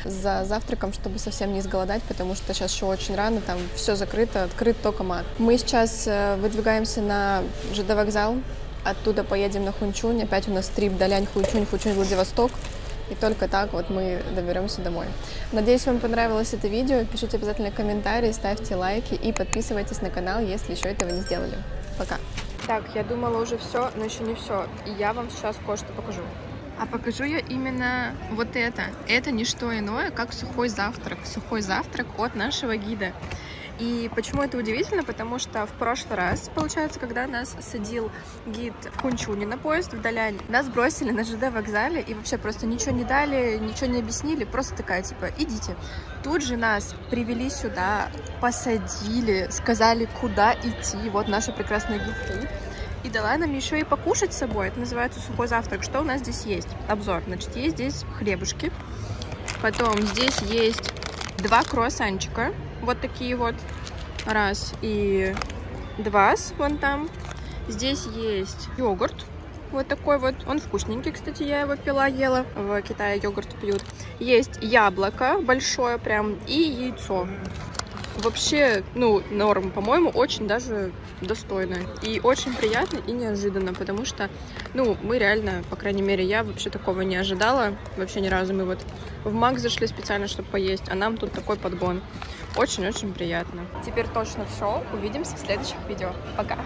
за завтраком, чтобы совсем не изголодать, потому что сейчас еще очень рано, там все закрыто, открыт только Мак. Мы сейчас выдвигаемся на ЖД вокзал. Оттуда поедем на Хуньчунь, опять у нас трип Далянь, Хуньчунь, Хуньчунь, Владивосток. И только так вот мы доберемся домой. Надеюсь, вам понравилось это видео. Пишите обязательно комментарии, ставьте лайки и подписывайтесь на канал, если еще этого не сделали. Пока! Так, я думала уже все, но еще не все. И я вам сейчас кое-что покажу. А покажу я именно вот это. Это не что иное, как сухой завтрак. Сухой завтрак от нашего гида. И почему это удивительно? Потому что в прошлый раз, получается, когда нас садил гид в Хуньчуне на поезд в Далянь, нас бросили на ЖД вокзале и вообще просто ничего не дали, ничего не объяснили, просто такая, типа, идите. Тут же нас привели сюда, посадили, сказали, куда идти. Вот наша прекрасная гидка. И дала нам еще и покушать с собой. Это называется сухой завтрак. Что у нас здесь есть? Обзор. Значит, есть здесь хлебушки. Потом здесь есть 2 круассанчика. Вот такие вот. Раз и два. Вон там. Здесь есть йогурт. Вот такой вот. Он вкусненький, кстати, я его пила, ела. В Китае йогурт пьют. Есть яблоко большое прям и яйцо. Вообще, ну, норм, по-моему, очень даже достойно. И очень приятно и неожиданно, потому что, ну, мы реально, по крайней мере, я вообще такого не ожидала. Вообще ни разу. Мы вот в Мак зашли специально, чтобы поесть, а нам тут такой подгон. Очень-очень приятно. Теперь точно все. Увидимся в следующих видео. Пока!